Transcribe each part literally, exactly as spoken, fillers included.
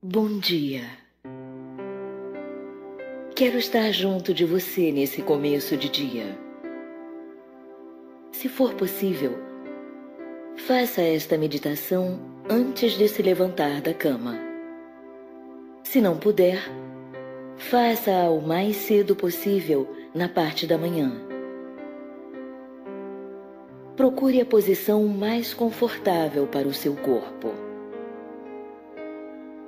Bom dia. Quero estar junto de você nesse começo de dia. Se for possível, faça esta meditação antes de se levantar da cama. Se não puder, faça-a o mais cedo possível na parte da manhã. Procure a posição mais confortável para o seu corpo.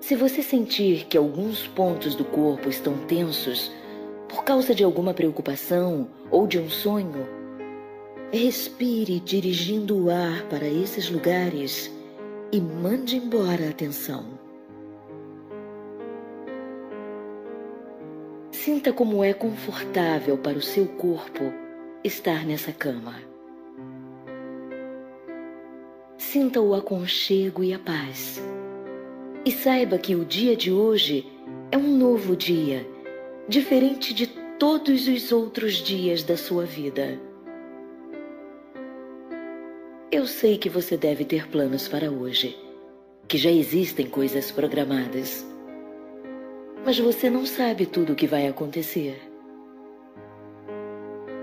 Se você sentir que alguns pontos do corpo estão tensos por causa de alguma preocupação ou de um sonho, respire dirigindo o ar para esses lugares e mande embora a tensão. Sinta como é confortável para o seu corpo estar nessa cama. Sinta o aconchego e a paz. E saiba que o dia de hoje é um novo dia, diferente de todos os outros dias da sua vida. Eu sei que você deve ter planos para hoje, que já existem coisas programadas. Mas você não sabe tudo o que vai acontecer.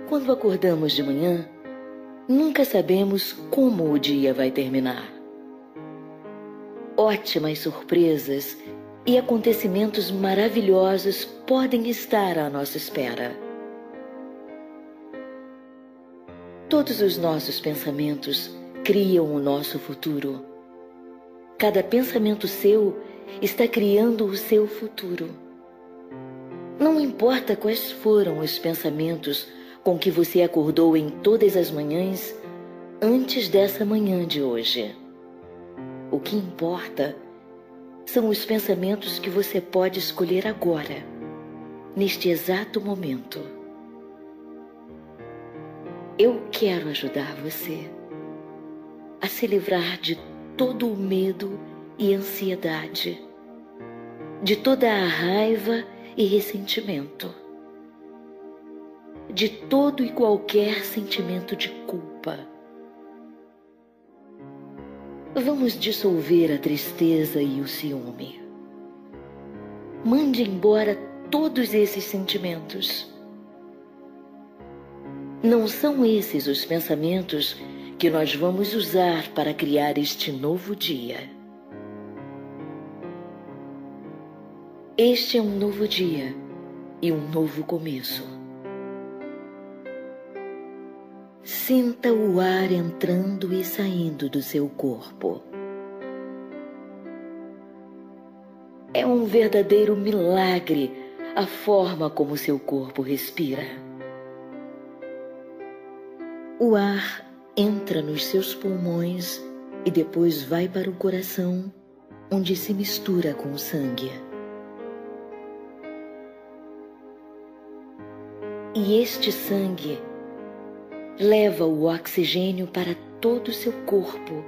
Quando acordamos de manhã, nunca sabemos como o dia vai terminar. Ótimas surpresas e acontecimentos maravilhosos podem estar à nossa espera. Todos os nossos pensamentos criam o nosso futuro. Cada pensamento seu está criando o seu futuro. Não importa quais foram os pensamentos com que você acordou em todas as manhãs antes dessa manhã de hoje. O que importa são os pensamentos que você pode escolher agora, neste exato momento. Eu quero ajudar você a se livrar de todo o medo e ansiedade, de toda a raiva e ressentimento, de todo e qualquer sentimento de culpa. Vamos dissolver a tristeza e o ciúme. Mande embora todos esses sentimentos. Não são esses os pensamentos que nós vamos usar para criar este novo dia. Este é um novo dia e um novo começo. Sinta o ar entrando e saindo do seu corpo. É um verdadeiro milagre a forma como seu corpo respira. O ar entra nos seus pulmões e depois vai para o coração, onde se mistura com o sangue. E este sangue leva o oxigênio para todo o seu corpo,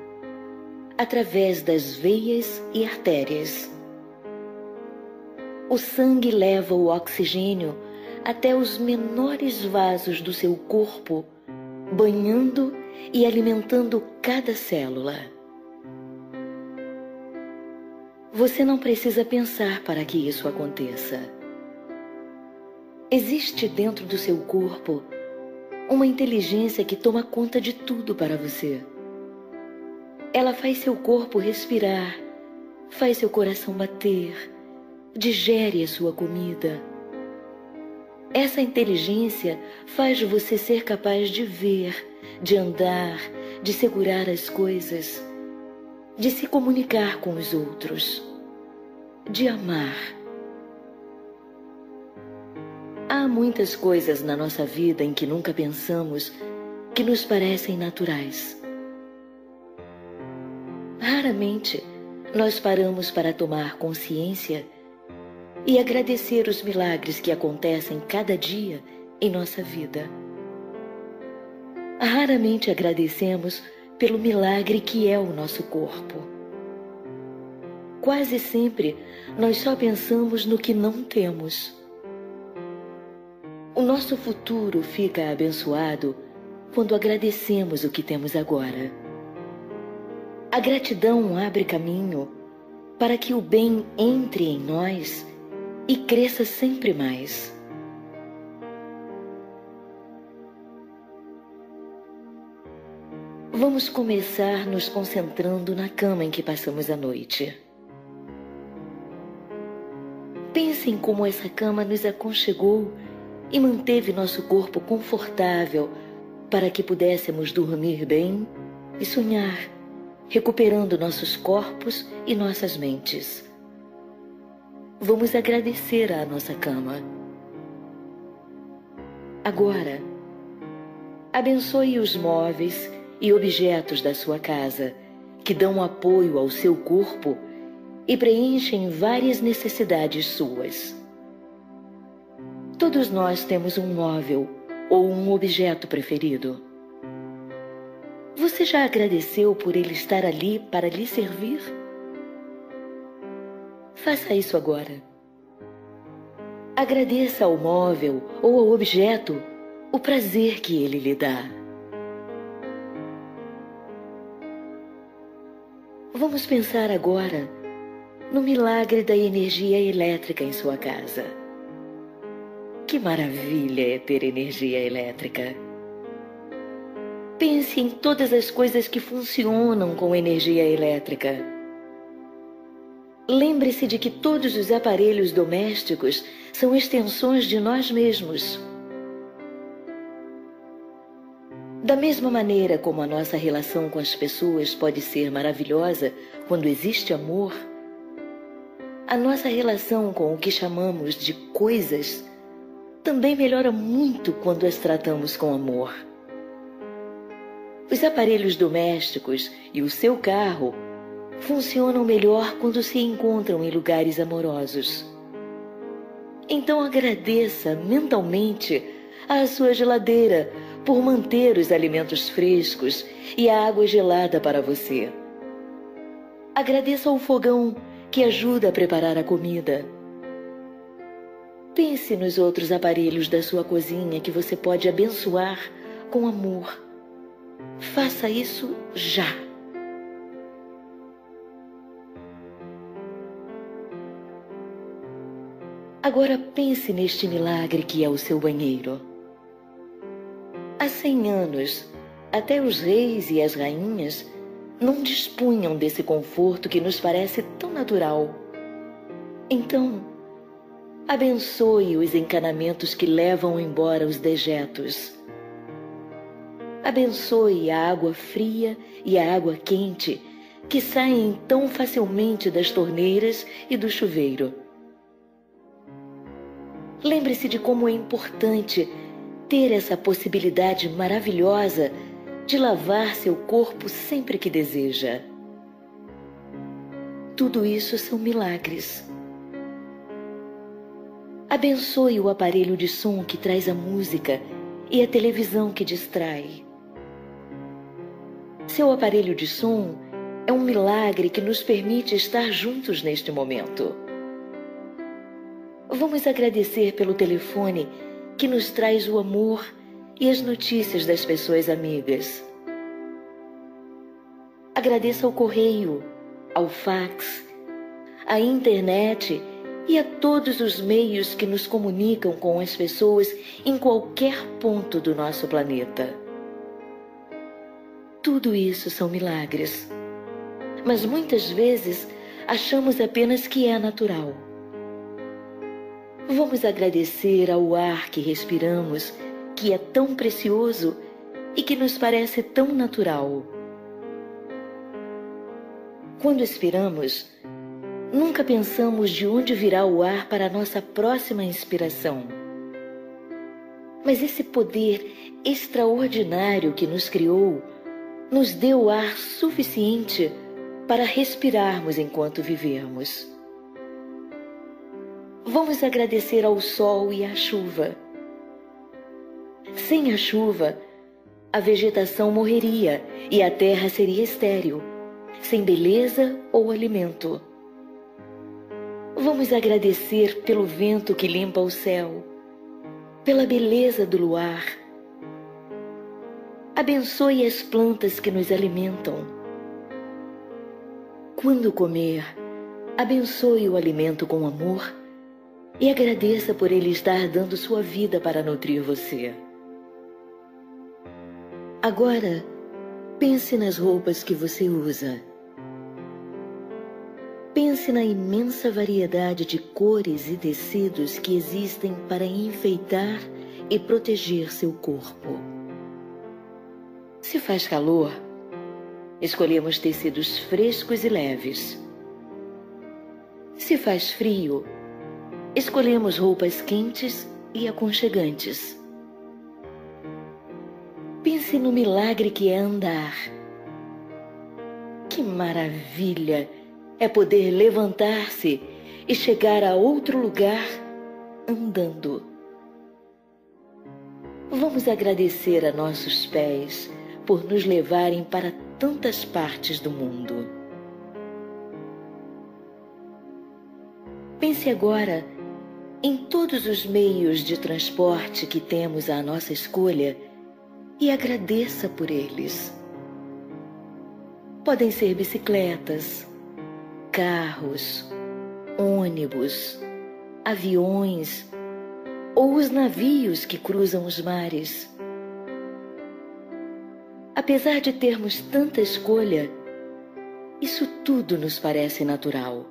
através das veias e artérias. O sangue leva o oxigênio até os menores vasos do seu corpo, banhando e alimentando cada célula. Você não precisa pensar para que isso aconteça. Existe dentro do seu corpo uma inteligência que toma conta de tudo para você. Ela faz seu corpo respirar, faz seu coração bater, digere a sua comida. Essa inteligência faz você ser capaz de ver, de andar, de segurar as coisas, de se comunicar com os outros, de amar. Há muitas coisas na nossa vida em que nunca pensamos, que nos parecem naturais. Raramente nós paramos para tomar consciência e agradecer os milagres que acontecem cada dia em nossa vida. Raramente agradecemos pelo milagre que é o nosso corpo. Quase sempre nós só pensamos no que não temos. O nosso futuro fica abençoado quando agradecemos o que temos agora. A gratidão abre caminho para que o bem entre em nós e cresça sempre mais. Vamos começar nos concentrando na cama em que passamos a noite. Pensem como essa cama nos aconchegou e manteve nosso corpo confortável para que pudéssemos dormir bem e sonhar, recuperando nossos corpos e nossas mentes. Vamos agradecer à nossa cama. Agora, abençoe os móveis e objetos da sua casa, que dão apoio ao seu corpo e preenchem várias necessidades suas. Todos nós temos um móvel ou um objeto preferido. Você já agradeceu por ele estar ali para lhe servir? Faça isso agora. Agradeça ao móvel ou ao objeto o prazer que ele lhe dá. Vamos pensar agora no milagre da energia elétrica em sua casa. Que maravilha é ter energia elétrica! Pense em todas as coisas que funcionam com energia elétrica. Lembre-se de que todos os aparelhos domésticos são extensões de nós mesmos. Da mesma maneira como a nossa relação com as pessoas pode ser maravilhosa quando existe amor, a nossa relação com o que chamamos de coisas também melhora muito quando as tratamos com amor. Os aparelhos domésticos e o seu carro funcionam melhor quando se encontram em lugares amorosos. Então agradeça mentalmente à sua geladeira por manter os alimentos frescos e a água gelada para você. Agradeça ao fogão que ajuda a preparar a comida. Pense nos outros aparelhos da sua cozinha que você pode abençoar com amor. Faça isso já. Agora pense neste milagre que é o seu banheiro. Há cem anos, até os reis e as rainhas não dispunham desse conforto que nos parece tão natural. Então, abençoe os encanamentos que levam embora os dejetos. Abençoe a água fria e a água quente que saem tão facilmente das torneiras e do chuveiro. Lembre-se de como é importante ter essa possibilidade maravilhosa de lavar seu corpo sempre que deseja. Tudo isso são milagres. Abençoe o aparelho de som que traz a música e a televisão que distrai. Seu aparelho de som é um milagre que nos permite estar juntos neste momento. Vamos agradecer pelo telefone que nos traz o amor e as notícias das pessoas amigas. Agradeça ao correio, ao fax, à internet e a todos os meios que nos comunicam com as pessoas em qualquer ponto do nosso planeta. Tudo isso são milagres, mas muitas vezes achamos apenas que é natural. Vamos agradecer ao ar que respiramos, que é tão precioso e que nos parece tão natural. Quando expiramos, nunca pensamos de onde virá o ar para a nossa próxima inspiração. Mas esse poder extraordinário que nos criou nos deu ar suficiente para respirarmos enquanto vivermos. Vamos agradecer ao sol e à chuva. Sem a chuva, a vegetação morreria e a terra seria estéril, sem beleza ou alimento. Vamos agradecer pelo vento que limpa o céu, pela beleza do luar. Abençoe as plantas que nos alimentam. Quando comer, abençoe o alimento com amor e agradeça por ele estar dando sua vida para nutrir você. Agora, pense nas roupas que você usa. Pense na imensa variedade de cores e tecidos que existem para enfeitar e proteger seu corpo. Se faz calor, escolhemos tecidos frescos e leves. Se faz frio, escolhemos roupas quentes e aconchegantes. Pense no milagre que é andar. Que maravilha é poder levantar-se e chegar a outro lugar andando. Vamos agradecer a nossos pés por nos levarem para tantas partes do mundo. Pense agora em todos os meios de transporte que temos à nossa escolha e agradeça por eles. Podem ser bicicletas, carros, ônibus, aviões ou os navios que cruzam os mares. Apesar de termos tanta escolha, isso tudo nos parece natural.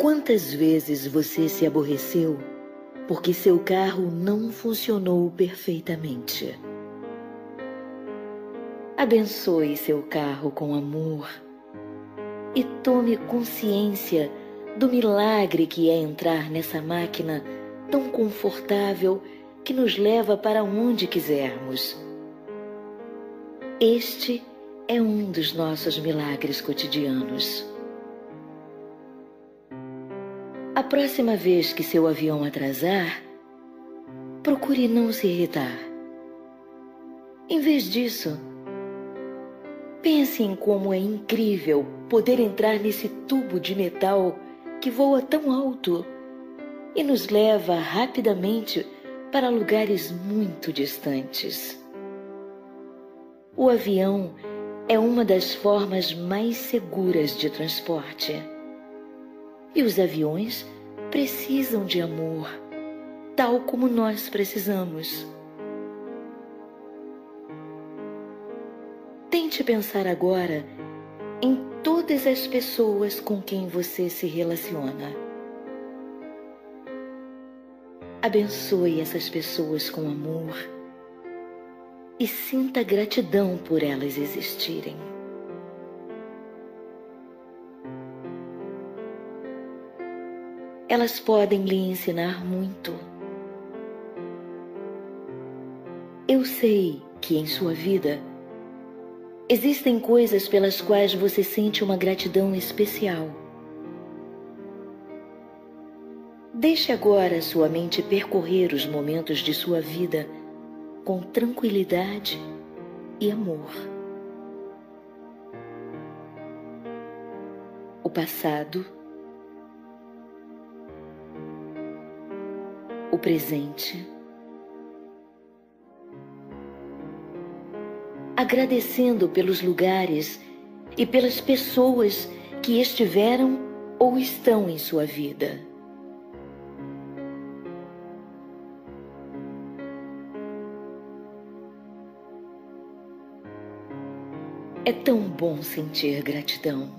Quantas vezes você se aborreceu porque seu carro não funcionou perfeitamente? Abençoe seu carro com amor e tome consciência do milagre que é entrar nessa máquina tão confortável que nos leva para onde quisermos. Este é um dos nossos milagres cotidianos. A próxima vez que seu avião atrasar, procure não se irritar. Em vez disso, pense em como é incrível poder entrar nesse tubo de metal que voa tão alto e nos leva rapidamente para lugares muito distantes. O avião é uma das formas mais seguras de transporte. E os aviões precisam de amor, tal como nós precisamos. Tente pensar agora em todas as pessoas com quem você se relaciona. Abençoe essas pessoas com amor e sinta gratidão por elas existirem. Elas podem lhe ensinar muito. Eu sei que em sua vida existem coisas pelas quais você sente uma gratidão especial. Deixe agora sua mente percorrer os momentos de sua vida com tranquilidade e amor. O passado, o presente. Agradecendo pelos lugares e pelas pessoas que estiveram ou estão em sua vida. É tão bom sentir gratidão.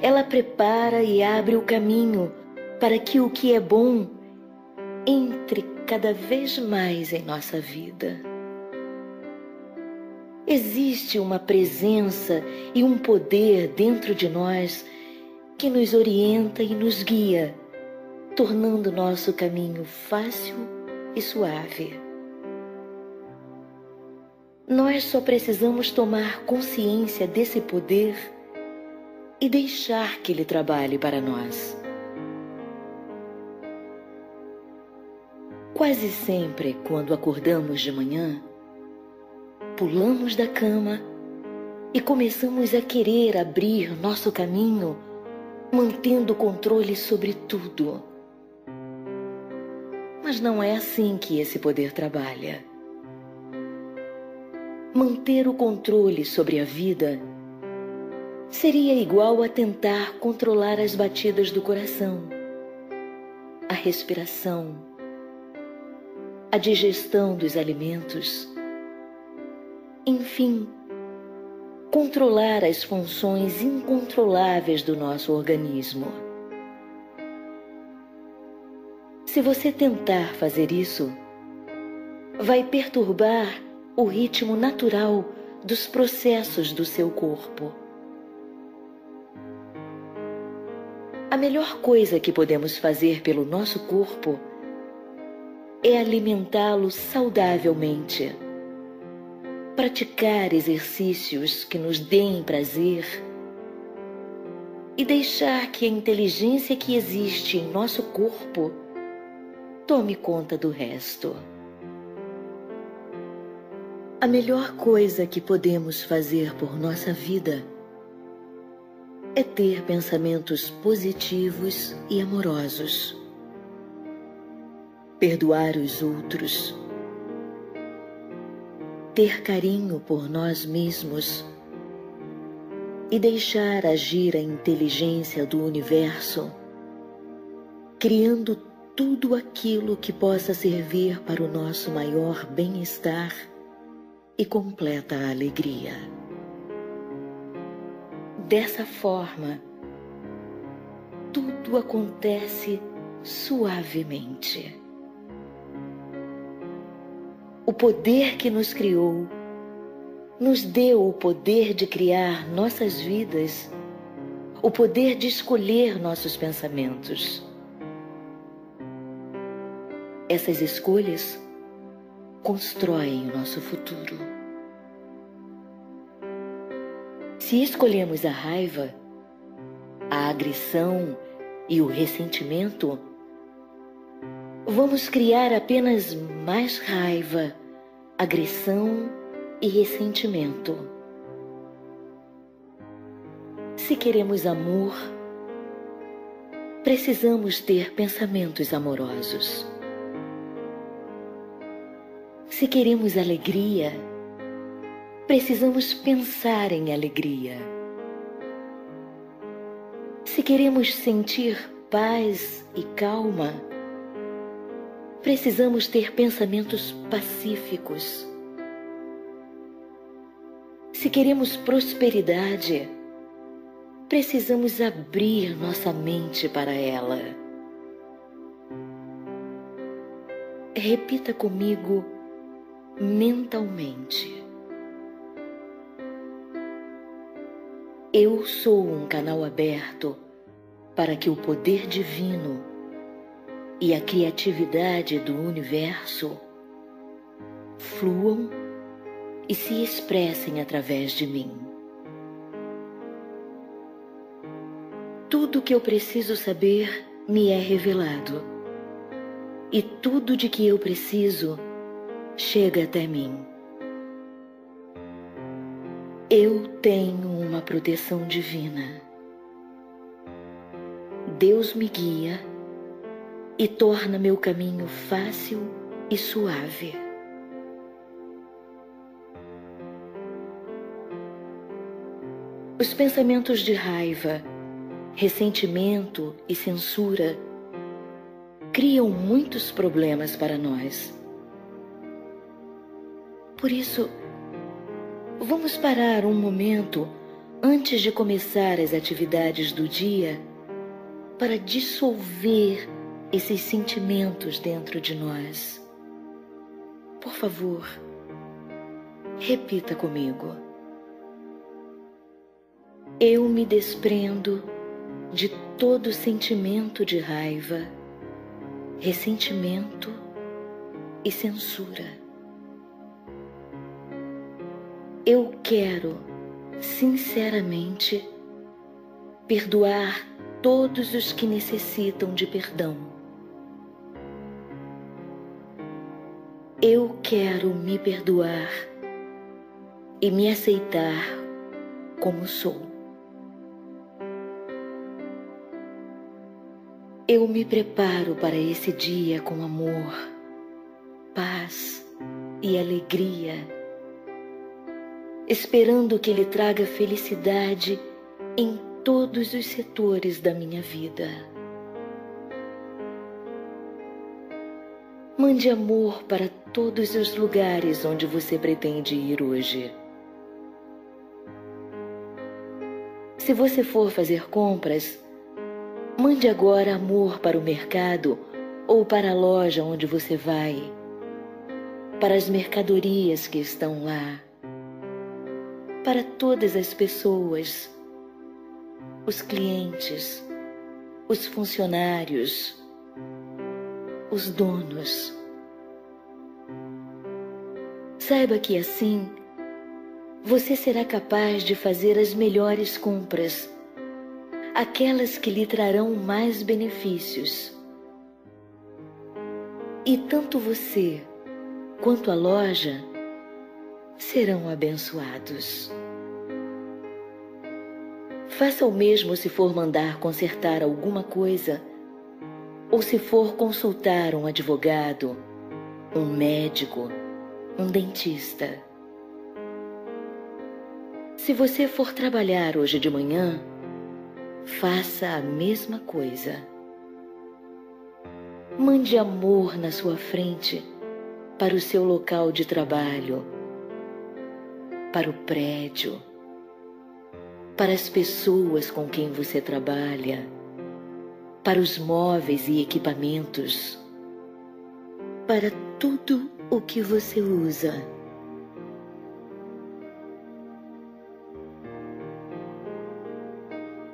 Ela prepara e abre o caminho para que o que é bom entre cada vez mais em nossa vida. Existe uma presença e um poder dentro de nós que nos orienta e nos guia, tornando nosso caminho fácil e suave. Nós só precisamos tomar consciência desse poder e deixar que ele trabalhe para nós. Quase sempre, quando acordamos de manhã, pulamos da cama e começamos a querer abrir nosso caminho, mantendo o controle sobre tudo. Mas não é assim que esse poder trabalha. Manter o controle sobre a vida seria igual a tentar controlar as batidas do coração, a respiração, a digestão dos alimentos, enfim, controlar as funções incontroláveis do nosso organismo. Se você tentar fazer isso, vai perturbar o ritmo natural dos processos do seu corpo. A melhor coisa que podemos fazer pelo nosso corpo é alimentá-lo saudavelmente, praticar exercícios que nos deem prazer e deixar que a inteligência que existe em nosso corpo tome conta do resto. A melhor coisa que podemos fazer por nossa vida é ter pensamentos positivos e amorosos, perdoar os outros, ter carinho por nós mesmos e deixar agir a inteligência do universo, criando tudo aquilo que possa servir para o nosso maior bem-estar e completa alegria. Dessa forma, tudo acontece suavemente. O poder que nos criou nos deu o poder de criar nossas vidas, o poder de escolher nossos pensamentos. Essas escolhas constroem o nosso futuro. Se escolhemos a raiva, a agressão e o ressentimento, vamos criar apenas mais raiva, agressão e ressentimento. Se queremos amor, precisamos ter pensamentos amorosos. Se queremos alegria, precisamos pensar em alegria. Se queremos sentir paz e calma, precisamos ter pensamentos pacíficos. Se queremos prosperidade, precisamos abrir nossa mente para ela. Repita comigo mentalmente: eu sou um canal aberto para que o poder divino e a criatividade do universo fluam e se expressem através de mim. Tudo que eu preciso saber me é revelado, e tudo de que eu preciso chega até mim. Eu tenho uma proteção divina. Deus me guia e torna meu caminho fácil e suave. Os pensamentos de raiva, ressentimento e censura criam muitos problemas para nós. Por isso, vamos parar um momento antes de começar as atividades do dia para dissolver esses sentimentos dentro de nós. Por favor, repita comigo: eu me desprendo de todo sentimento de raiva, ressentimento e censura. Eu quero, sinceramente, perdoar todos os que necessitam de perdão. Eu quero me perdoar e me aceitar como sou. Eu me preparo para esse dia com amor, paz e alegria, esperando que ele traga felicidade em todos os setores da minha vida. Mande amor para todos os lugares onde você pretende ir hoje. Se você for fazer compras, mande agora amor para o mercado ou para a loja onde você vai, para as mercadorias que estão lá, para todas as pessoas, os clientes, os funcionários, os donos. Saiba que assim você será capaz de fazer as melhores compras, aquelas que lhe trarão mais benefícios. E tanto você quanto a loja serão abençoados. Faça o mesmo se for mandar consertar alguma coisa ou se for consultar um advogado, um médico, um dentista. Se você for trabalhar hoje de manhã, faça a mesma coisa. Mande amor na sua frente para o seu local de trabalho, para o prédio, para as pessoas com quem você trabalha, para os móveis e equipamentos, para tudo o que você usa.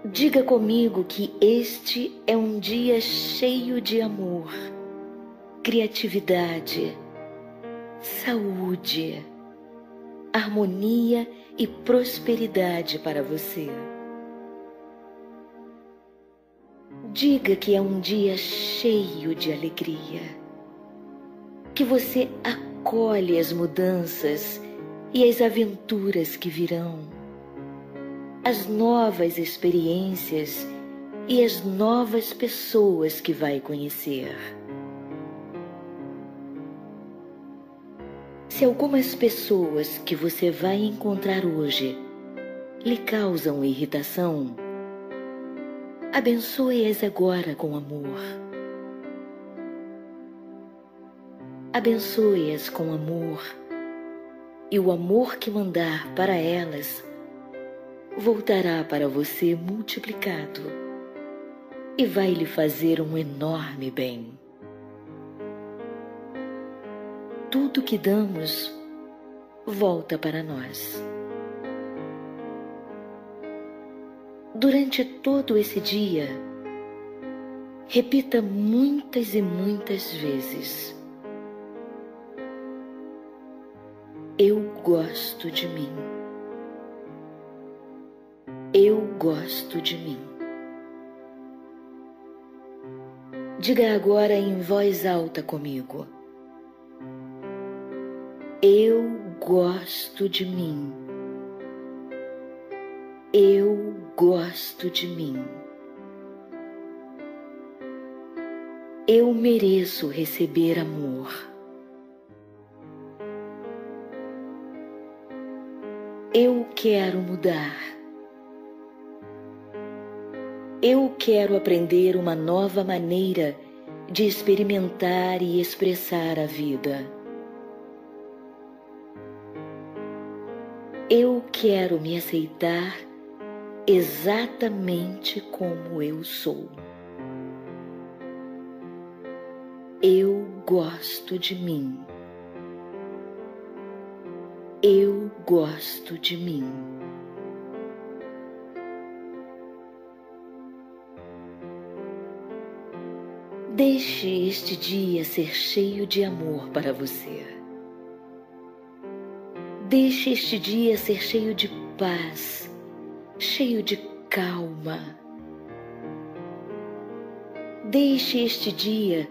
Diga comigo que este é um dia cheio de amor, criatividade, saúde, harmonia e prosperidade para você. Diga que é um dia cheio de alegria, que você acolhe as mudanças e as aventuras que virão, as novas experiências e as novas pessoas que vai conhecer. Se algumas pessoas que você vai encontrar hoje lhe causam irritação, abençoe-as agora com amor. Abençoe-as com amor, e o amor que mandar para elas voltará para você multiplicado e vai lhe fazer um enorme bem. Tudo que damos volta para nós. Durante todo esse dia, repita muitas e muitas vezes: eu gosto de mim. Eu gosto de mim. Diga agora em voz alta comigo: eu gosto de mim. Eu gosto de mim. Eu mereço receber amor. Eu quero mudar. Eu quero aprender uma nova maneira de experimentar e expressar a vida. Eu quero me aceitar exatamente como eu sou. Eu gosto de mim. Eu gosto de mim. Deixe este dia ser cheio de amor para você. Deixe este dia ser cheio de paz, cheio de calma. Deixe este dia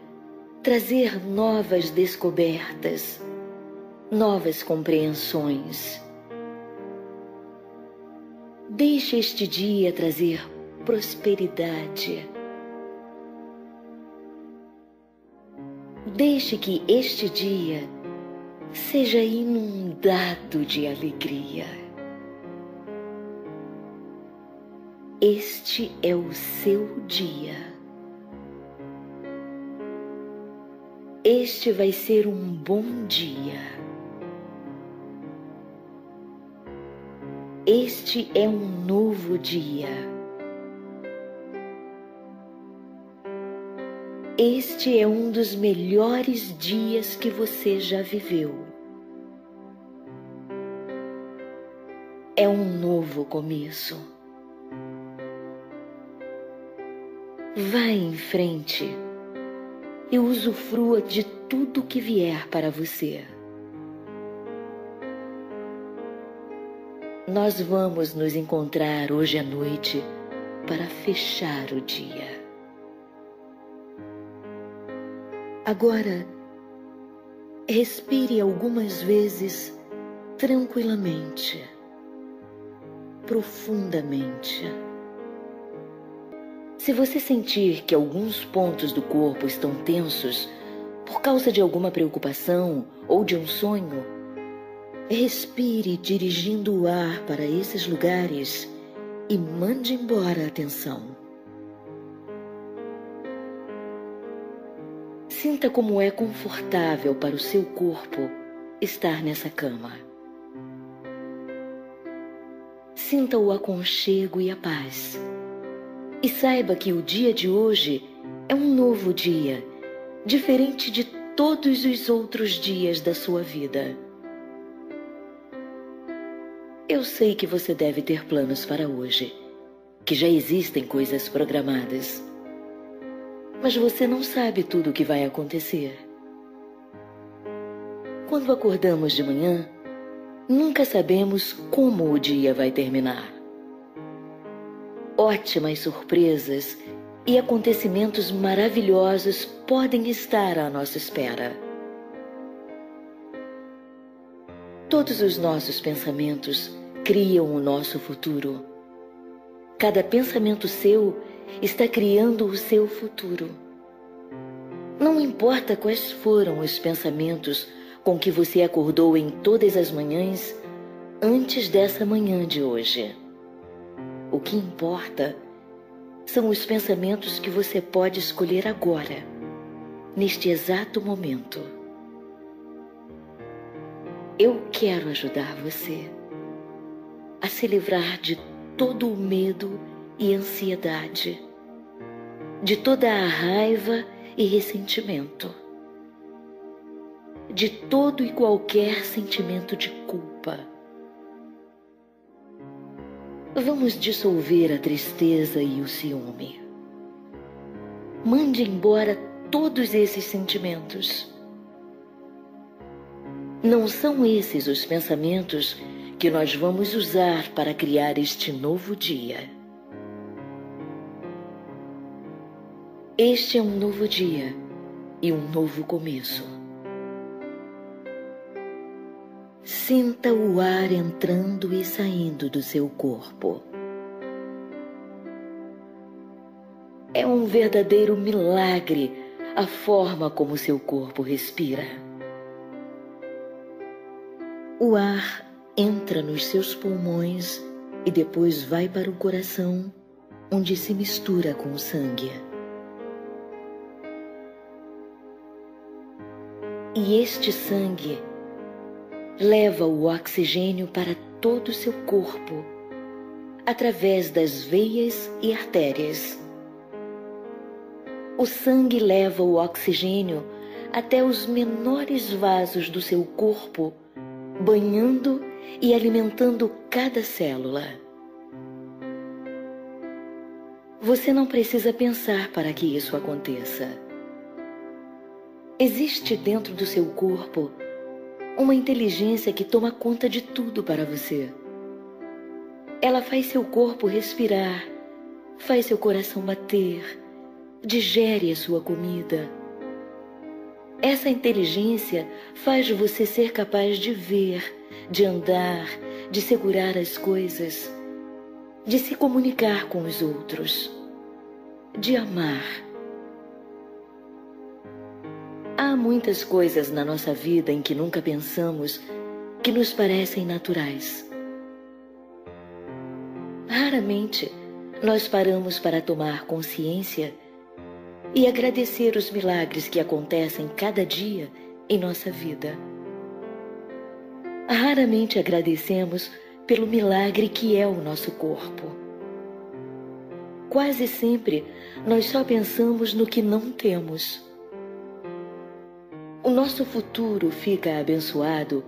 trazer novas descobertas, novas compreensões. Deixe este dia trazer prosperidade. Deixe que este dia seja inundado de alegria. Este é o seu dia. Este vai ser um bom dia. Este é um novo dia. Este é um dos melhores dias que você já viveu. É um novo começo. Vá em frente e usufrua de tudo que vier para você. Nós vamos nos encontrar hoje à noite para fechar o dia. Agora, respire algumas vezes tranquilamente, profundamente. Se você sentir que alguns pontos do corpo estão tensos por causa de alguma preocupação ou de um sonho, respire dirigindo o ar para esses lugares e mande embora a tensão. Sinta como é confortável para o seu corpo estar nessa cama. Sinta o aconchego e a paz. E saiba que o dia de hoje é um novo dia, diferente de todos os outros dias da sua vida. Eu sei que você deve ter planos para hoje, que já existem coisas programadas. Mas você não sabe tudo o que vai acontecer. Quando acordamos de manhã, nunca sabemos como o dia vai terminar. Ótimas surpresas e acontecimentos maravilhosos podem estar à nossa espera. Todos os nossos pensamentos criam o nosso futuro. Cada pensamento seu está criando o seu futuro. Não importa quais foram os pensamentos com que você acordou em todas as manhãs antes dessa manhã de hoje. O que importa são os pensamentos que você pode escolher agora, neste exato momento. Eu quero ajudar você a se livrar de todo o medo e ansiedade, de toda a raiva e ressentimento, de todo e qualquer sentimento de culpa. Vamos dissolver a tristeza e o ciúme. Mande embora todos esses sentimentos. Não são esses os pensamentos que nós vamos usar para criar este novo dia. Este é um novo dia e um novo começo. Sinta o ar entrando e saindo do seu corpo. É um verdadeiro milagre a forma como seu corpo respira. O ar entra nos seus pulmões e depois vai para o coração, onde se mistura com o sangue. E este sangue leva o oxigênio para todo o seu corpo, através das veias e artérias. O sangue leva o oxigênio até os menores vasos do seu corpo, banhando e alimentando cada célula. Você não precisa pensar para que isso aconteça. Existe dentro do seu corpo uma inteligência que toma conta de tudo para você. Ela faz seu corpo respirar, faz seu coração bater, digere a sua comida. Essa inteligência faz você ser capaz de ver, de andar, de segurar as coisas, de se comunicar com os outros, de amar. Há muitas coisas na nossa vida em que nunca pensamos, que nos parecem naturais. Raramente nós paramos para tomar consciência e agradecer os milagres que acontecem cada dia em nossa vida. Raramente agradecemos pelo milagre que é o nosso corpo. Quase sempre nós só pensamos no que não temos. O nosso futuro fica abençoado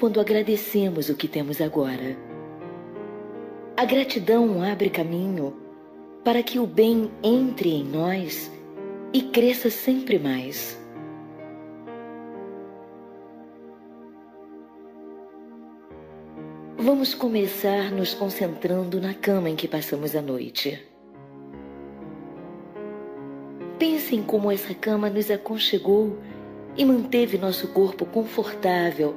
quando agradecemos o que temos agora. A gratidão abre caminho para que o bem entre em nós e cresça sempre mais. Vamos começar nos concentrando na cama em que passamos a noite. Pensem como essa cama nos aconchegou e manteve nosso corpo confortável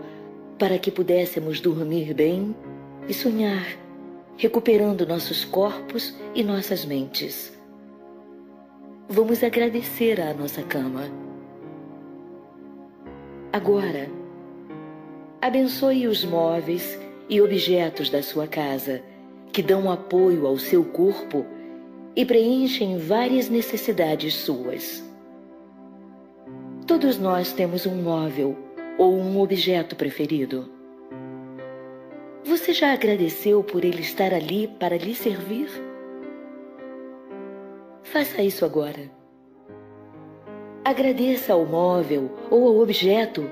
para que pudéssemos dormir bem e sonhar, recuperando nossos corpos e nossas mentes. Vamos agradecer à nossa cama. Agora, abençoe os móveis e objetos da sua casa, que dão apoio ao seu corpo e preenchem várias necessidades suas. Todos nós temos um móvel ou um objeto preferido. Você já agradeceu por ele estar ali para lhe servir? Faça isso agora. Agradeça ao móvel ou ao objeto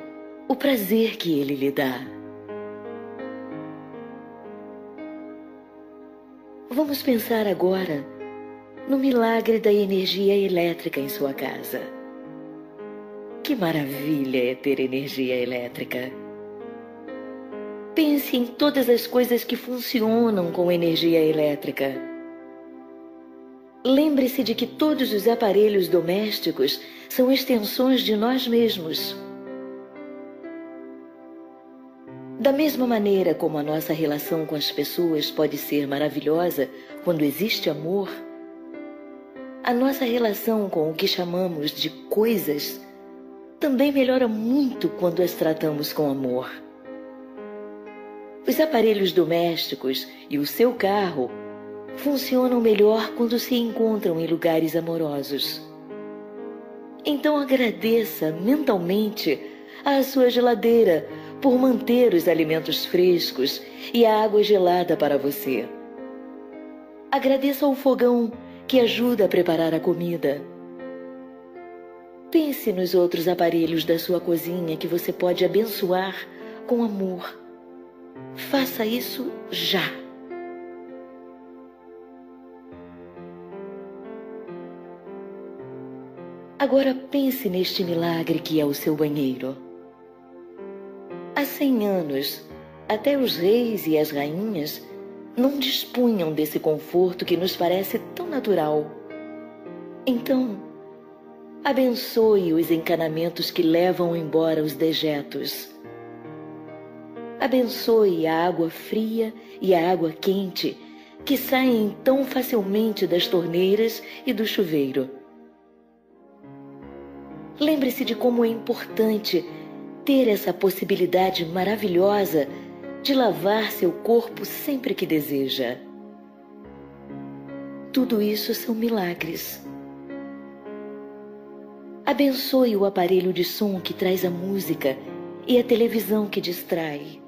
o prazer que ele lhe dá. Vamos pensar agora no milagre da energia elétrica em sua casa. Que maravilha é ter energia elétrica! Pense em todas as coisas que funcionam com energia elétrica. Lembre-se de que todos os aparelhos domésticos são extensões de nós mesmos. Da mesma maneira como a nossa relação com as pessoas pode ser maravilhosa quando existe amor, a nossa relação com o que chamamos de coisas também melhora muito quando as tratamos com amor. Os aparelhos domésticos e o seu carro funcionam melhor quando se encontram em lugares amorosos. Então agradeça mentalmente à sua geladeira por manter os alimentos frescos e a água gelada para você. Agradeça ao fogão que ajuda a preparar a comida. Pense nos outros aparelhos da sua cozinha que você pode abençoar com amor. Faça isso já. Agora pense neste milagre que é o seu banheiro. Há cem anos, até os reis e as rainhas não dispunham desse conforto que nos parece tão natural. Então, abençoe os encanamentos que levam embora os dejetos. Abençoe a água fria e a água quente que saem tão facilmente das torneiras e do chuveiro. Lembre-se de como é importante ter essa possibilidade maravilhosa de lavar seu corpo sempre que deseja. Tudo isso são milagres. Abençoe o aparelho de som que traz a música e a televisão que distrai.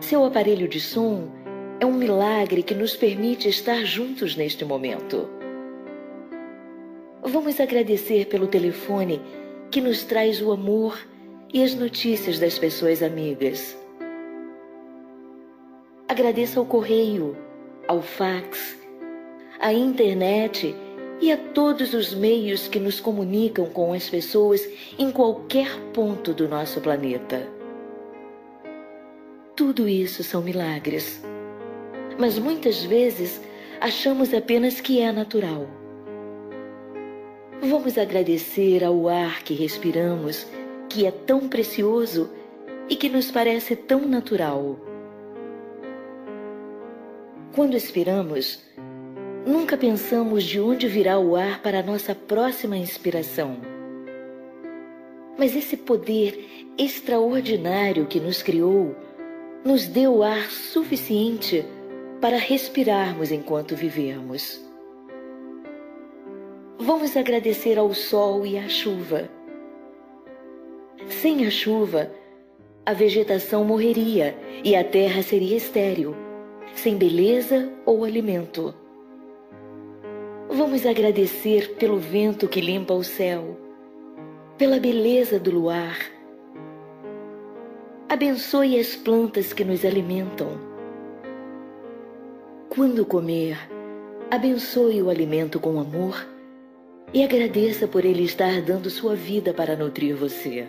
Seu aparelho de som é um milagre que nos permite estar juntos neste momento. Vamos agradecer pelo telefone que nos traz o amor e as notícias das pessoas amigas. Agradeça ao correio, ao fax, à internet e a todos os meios que nos comunicam com as pessoas em qualquer ponto do nosso planeta. Tudo isso são milagres, mas muitas vezes achamos apenas que é natural. Vamos agradecer ao ar que respiramos, que é tão precioso e que nos parece tão natural. Quando expiramos, nunca pensamos de onde virá o ar para a nossa próxima inspiração. Mas esse poder extraordinário que nos criou nos deu ar suficiente para respirarmos enquanto vivermos. Vamos agradecer ao sol e à chuva. Sem a chuva, a vegetação morreria e a terra seria estéril, sem beleza ou alimento. Vamos agradecer pelo vento que limpa o céu, pela beleza do luar. Abençoe as plantas que nos alimentam. Quando comer, abençoe o alimento com amor e agradeça por ele estar dando sua vida para nutrir você.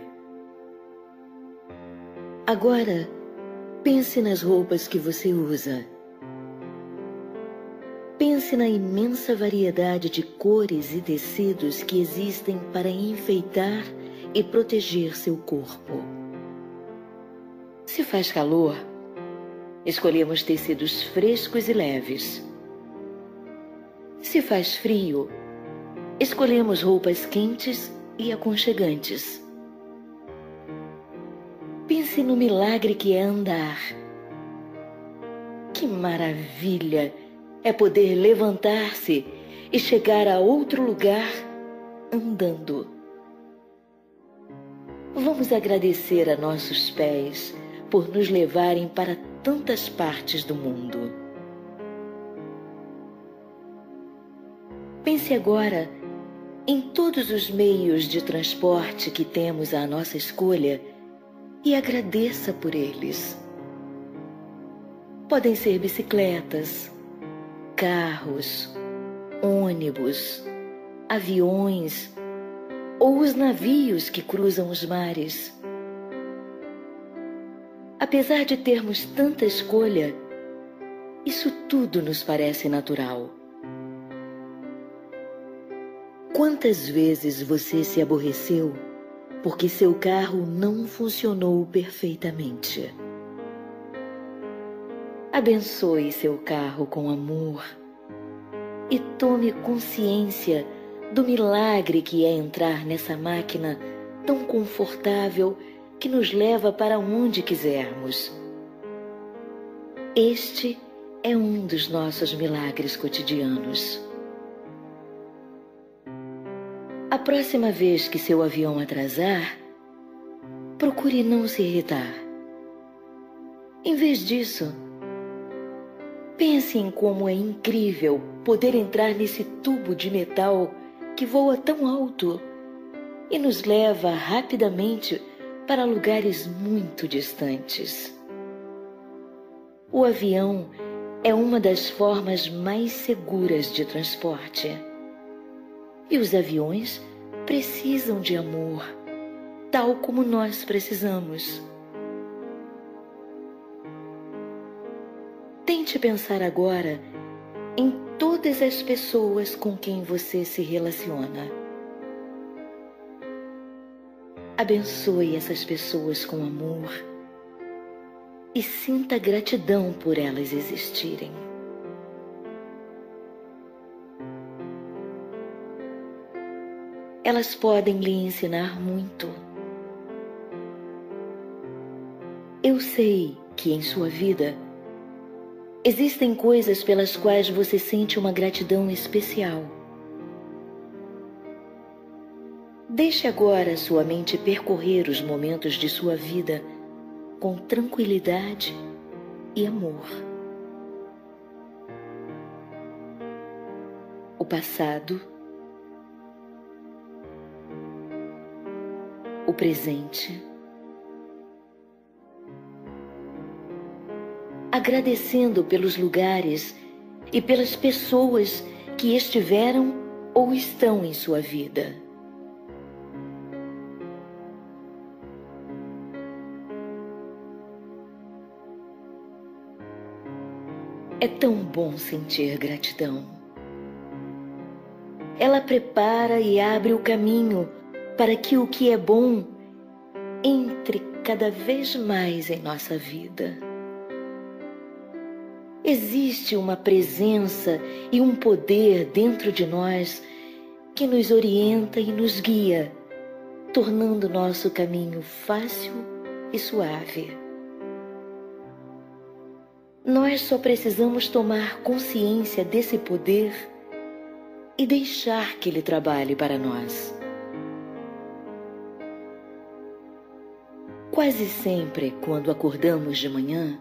Agora, pense nas roupas que você usa. Pense na imensa variedade de cores e tecidos que existem para enfeitar e proteger seu corpo. Se faz calor, escolhemos tecidos frescos e leves. Se faz frio, escolhemos roupas quentes e aconchegantes. Pense no milagre que é andar. Que maravilha! É poder levantar-se e chegar a outro lugar andando. Vamos agradecer a nossos pés por nos levarem para tantas partes do mundo. Pense agora em todos os meios de transporte que temos à nossa escolha e agradeça por eles. Podem ser bicicletas, carros, ônibus, aviões ou os navios que cruzam os mares. Apesar de termos tanta escolha, isso tudo nos parece natural. Quantas vezes você se aborreceu porque seu carro não funcionou perfeitamente? Abençoe seu carro com amor e tome consciência do milagre que é entrar nessa máquina tão confortável que nos leva para onde quisermos. Este é um dos nossos milagres cotidianos. A próxima vez que seu avião atrasar, procure não se irritar. Em vez disso, pense em como é incrível poder entrar nesse tubo de metal que voa tão alto e nos leva rapidamente para lugares muito distantes. O avião é uma das formas mais seguras de transporte. E os aviões precisam de amor, tal como nós precisamos. Tente pensar agora em todas as pessoas com quem você se relaciona. Abençoe essas pessoas com amor e sinta gratidão por elas existirem. Elas podem lhe ensinar muito. Eu sei que em sua vida existem coisas pelas quais você sente uma gratidão especial. Deixe agora sua mente percorrer os momentos de sua vida com tranquilidade e amor. O passado, o presente, agradecendo pelos lugares e pelas pessoas que estiveram ou estão em sua vida. É tão bom sentir gratidão. Ela prepara e abre o caminho para que o que é bom entre cada vez mais em nossa vida. Existe uma presença e um poder dentro de nós que nos orienta e nos guia, tornando nosso caminho fácil e suave. Nós só precisamos tomar consciência desse poder e deixar que ele trabalhe para nós. Quase sempre, quando acordamos de manhã,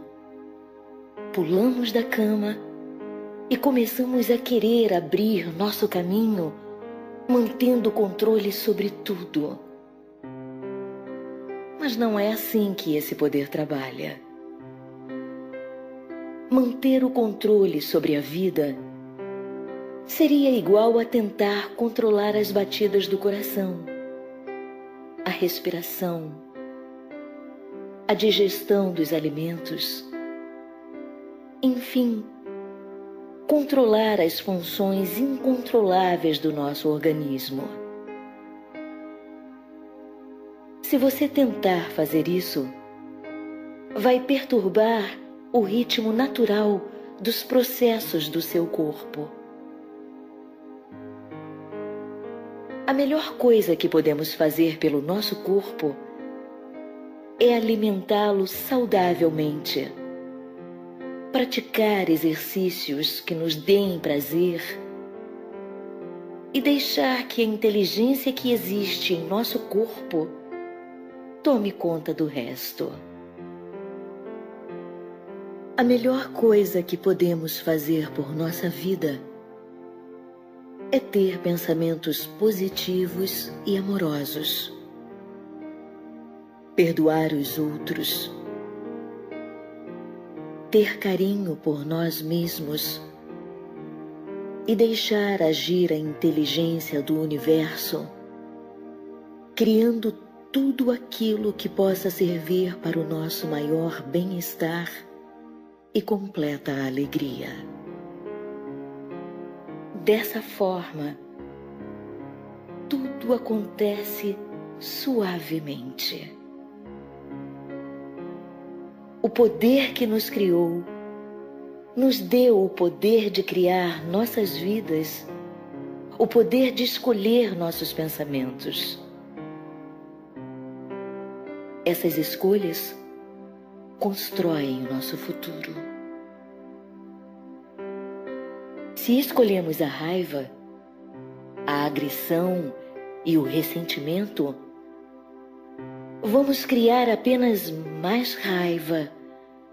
pulamos da cama e começamos a querer abrir nosso caminho, mantendo o controle sobre tudo. Mas não é assim que esse poder trabalha. Manter o controle sobre a vida seria igual a tentar controlar as batidas do coração, a respiração, a digestão dos alimentos, enfim, controlar as funções incontroláveis do nosso organismo. Se você tentar fazer isso, vai perturbar o ritmo natural dos processos do seu corpo. A melhor coisa que podemos fazer pelo nosso corpo é alimentá-lo saudavelmente, praticar exercícios que nos deem prazer e deixar que a inteligência que existe em nosso corpo tome conta do resto. A melhor coisa que podemos fazer por nossa vida é ter pensamentos positivos e amorosos, perdoar os outros, ter carinho por nós mesmos e deixar agir a inteligência do universo, criando tudo aquilo que possa servir para o nosso maior bem-estar e completa alegria. Dessa forma, tudo acontece suavemente. O poder que nos criou nos deu o poder de criar nossas vidas, o poder de escolher nossos pensamentos. Essas escolhas constroem o nosso futuro. Se escolhemos a raiva, a agressão e o ressentimento, vamos criar apenas mais raiva,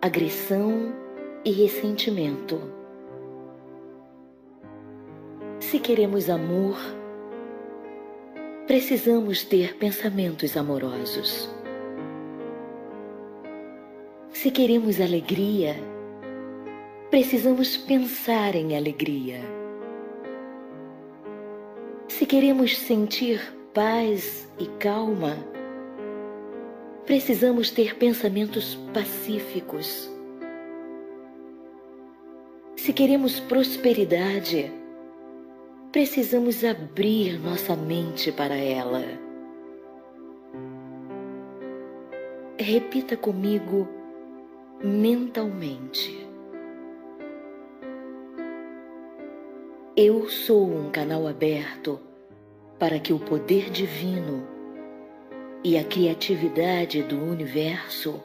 agressão e ressentimento. Se queremos amor, precisamos ter pensamentos amorosos. Se queremos alegria, precisamos pensar em alegria. Se queremos sentir paz e calma, precisamos ter pensamentos pacíficos. Se queremos prosperidade, precisamos abrir nossa mente para ela. Repita comigo mentalmente: eu sou um canal aberto para que o poder divino e a criatividade do universo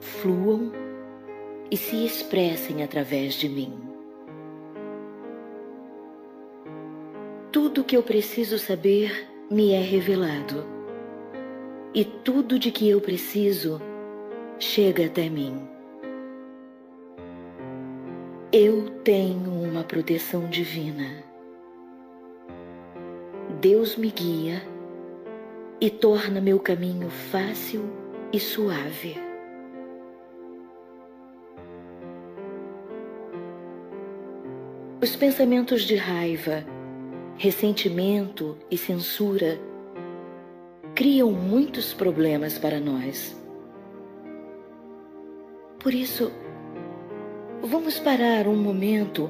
fluam e se expressem através de mim. Tudo que eu preciso saber me é revelado, e tudo de que eu preciso chega até mim. Eu tenho uma proteção divina. Deus me guia e torna meu caminho fácil e suave. Os pensamentos de raiva, ressentimento e censura criam muitos problemas para nós. Por isso, vamos parar um momento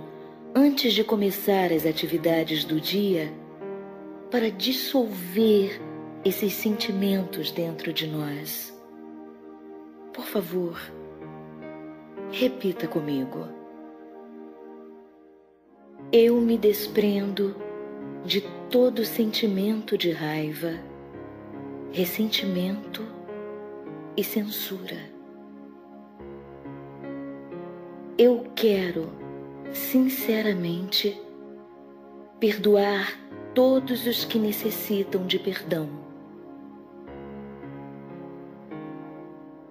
antes de começar as atividades do dia para dissolver esses sentimentos dentro de nós. Por favor, repita comigo: eu me desprendo de todo sentimento de raiva, ressentimento e censura. Eu quero, sinceramente, perdoar todos os que necessitam de perdão.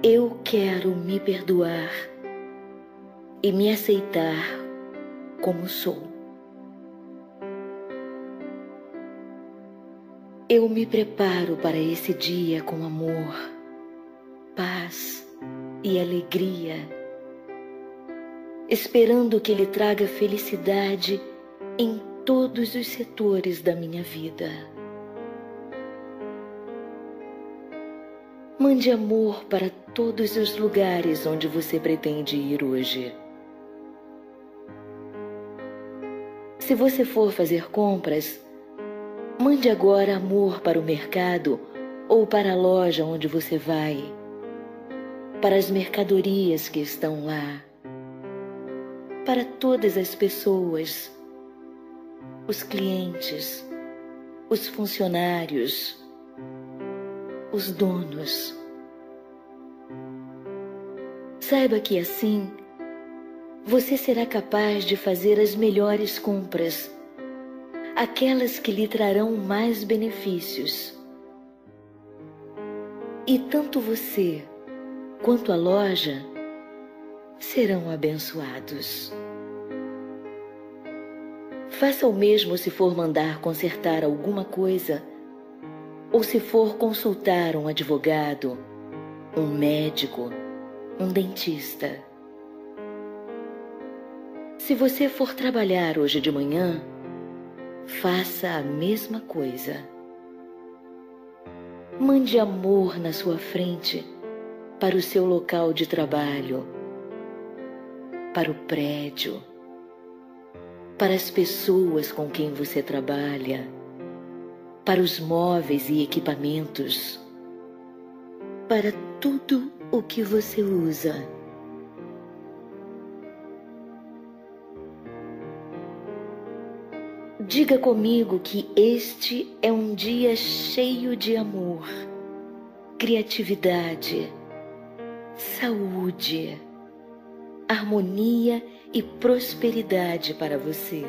Eu quero me perdoar e me aceitar como sou. Eu me preparo para esse dia com amor, paz e alegria, esperando que ele traga felicidade em todos os setores da minha vida. Mande amor para todos os lugares onde você pretende ir hoje. Se você for fazer compras, mande agora amor para o mercado ou para a loja onde você vai, para as mercadorias que estão lá, para todas as pessoas, os clientes, os funcionários, os donos. Saiba que assim você será capaz de fazer as melhores compras, aquelas que lhe trarão mais benefícios. E tanto você quanto a loja serão abençoados. Faça o mesmo se for mandar consertar alguma coisa ou se for consultar um advogado, um médico, um dentista. Se você for trabalhar hoje de manhã, faça a mesma coisa. Mande amor na sua frente para o seu local de trabalho, para o prédio, para as pessoas com quem você trabalha, para os móveis e equipamentos, para tudo o que você usa. Diga comigo que este é um dia cheio de amor, criatividade, saúde, harmonia e prosperidade para você.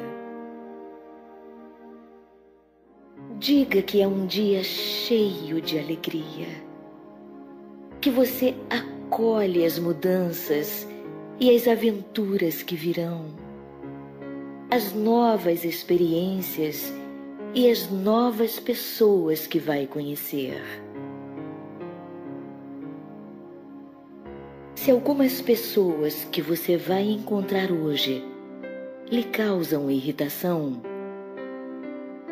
Diga que é um dia cheio de alegria, que você acolhe as mudanças e as aventuras que virão, as novas experiências e as novas pessoas que vai conhecer. Se algumas pessoas que você vai encontrar hoje lhe causam irritação,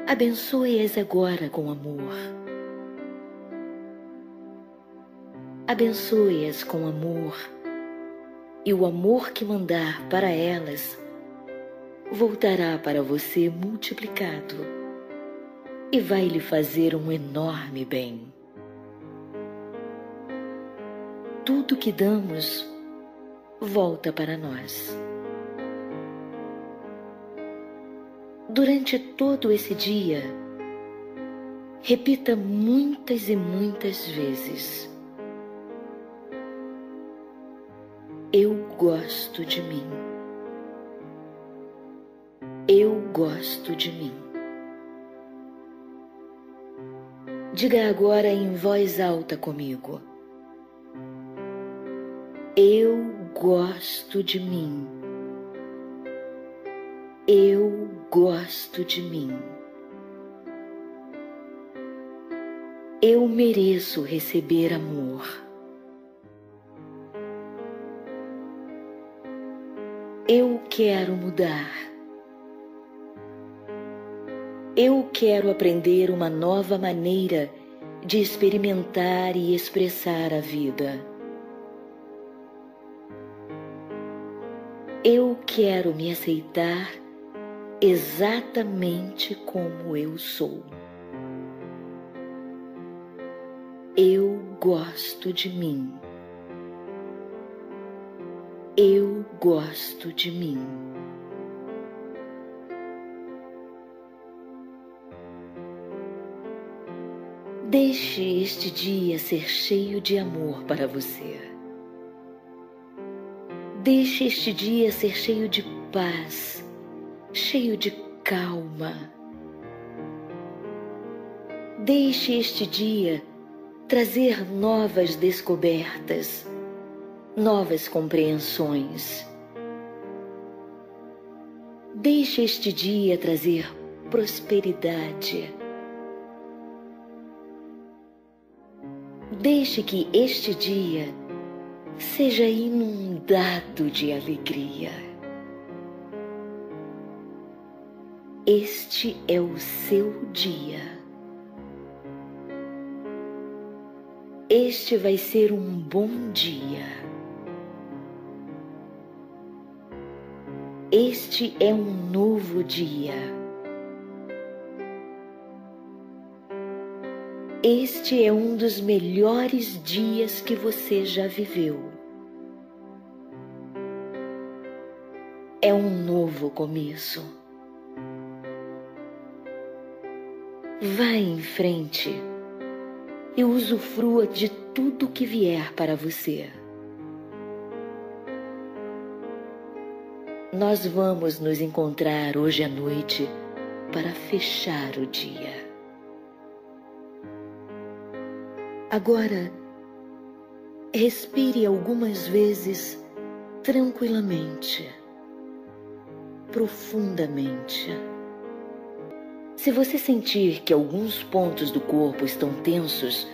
abençoe-as agora com amor. Abençoe-as com amor, e o amor que mandar para elas voltará para você multiplicado e vai lhe fazer um enorme bem. Tudo que damos volta para nós. Durante todo esse dia, repita muitas e muitas vezes: eu gosto de mim. Eu gosto de mim. Diga agora em voz alta comigo: eu gosto de mim. Eu gosto de mim. Eu mereço receber amor. Eu quero mudar. Eu quero aprender uma nova maneira de experimentar e expressar a vida. Eu quero me aceitar exatamente como eu sou. Eu gosto de mim. Eu gosto de mim. Deixe este dia ser cheio de amor para você. Deixe este dia ser cheio de paz, cheio de calma. Deixe este dia trazer novas descobertas, novas compreensões. Deixe este dia trazer prosperidade. Deixe que este dia seja inundado de alegria. Este é o seu dia. Este vai ser um bom dia. Este é um novo dia. Este é um dos melhores dias que você já viveu. É um novo começo. Vá em frente. E usufrua de tudo que vier para você. Nós vamos nos encontrar hoje à noite para fechar o dia. Agora, respire algumas vezes tranquilamente, profundamente. Se você sentir que alguns pontos do corpo estão tensos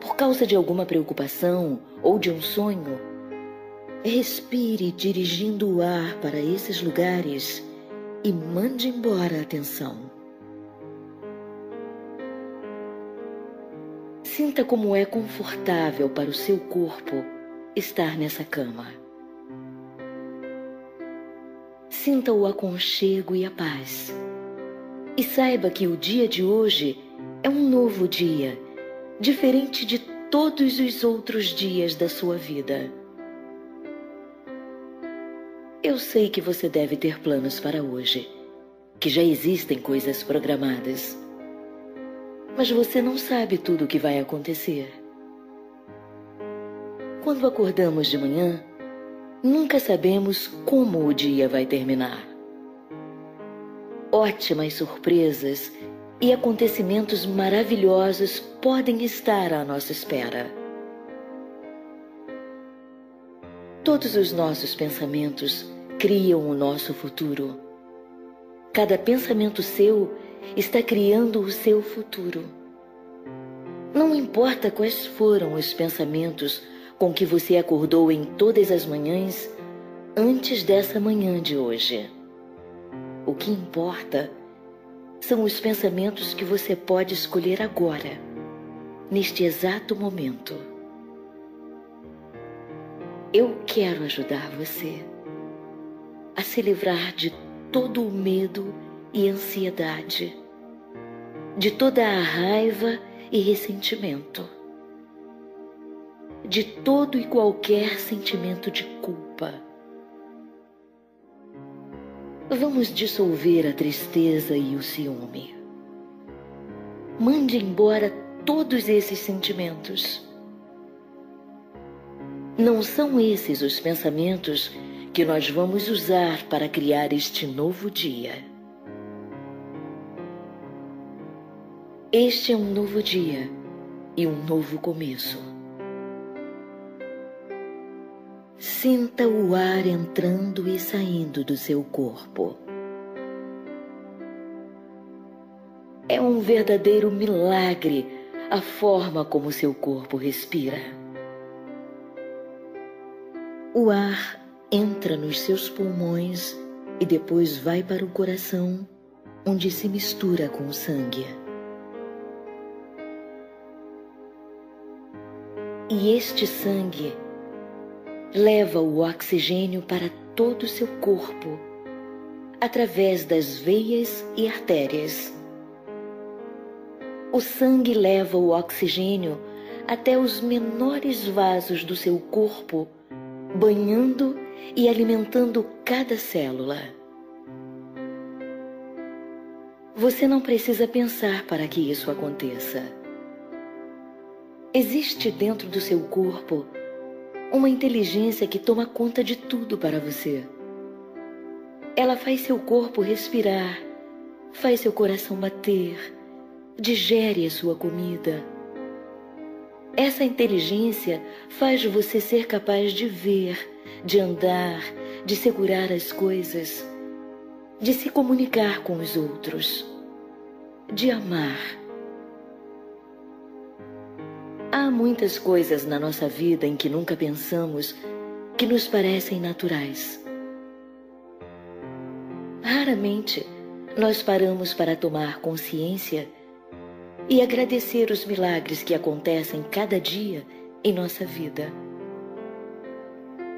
por causa de alguma preocupação ou de um sonho, respire dirigindo o ar para esses lugares e mande embora a tensão. Sinta como é confortável para o seu corpo estar nessa cama. Sinta o aconchego e a paz. E saiba que o dia de hoje é um novo dia, diferente de todos os outros dias da sua vida. Eu sei que você deve ter planos para hoje, que já existem coisas programadas. Mas você não sabe tudo o que vai acontecer. Quando acordamos de manhã, nunca sabemos como o dia vai terminar. Ótimas surpresas e acontecimentos maravilhosos podem estar à nossa espera. Todos os nossos pensamentos criam o nosso futuro. Cada pensamento seu está criando o seu futuro. Não importa quais foram os pensamentos com que você acordou em todas as manhãs antes dessa manhã de hoje. O que importa são os pensamentos que você pode escolher agora, neste exato momento. Eu quero ajudar você a se livrar de todo o medo e ansiedade, de toda a raiva e ressentimento, de todo e qualquer sentimento de culpa. Vamos dissolver a tristeza e o ciúme. Mande embora todos esses sentimentos. Não são esses os pensamentos que nós vamos usar para criar este novo dia. Este é um novo dia e um novo começo. Sinta o ar entrando e saindo do seu corpo. É um verdadeiro milagre a forma como seu corpo respira. O ar entra nos seus pulmões e depois vai para o coração, onde se mistura com o sangue. E este sangue leva o oxigênio para todo o seu corpo, através das veias e artérias. O sangue leva o oxigênio até os menores vasos do seu corpo, banhando e alimentando cada célula. Você não precisa pensar para que isso aconteça. Existe dentro do seu corpo uma inteligência que toma conta de tudo para você. Ela faz seu corpo respirar, faz seu coração bater, digere a sua comida. Essa inteligência faz você ser capaz de ver, de andar, de segurar as coisas, de se comunicar com os outros, de amar. Há muitas coisas na nossa vida em que nunca pensamos, que nos parecem naturais. Raramente nós paramos para tomar consciência e agradecer os milagres que acontecem cada dia em nossa vida.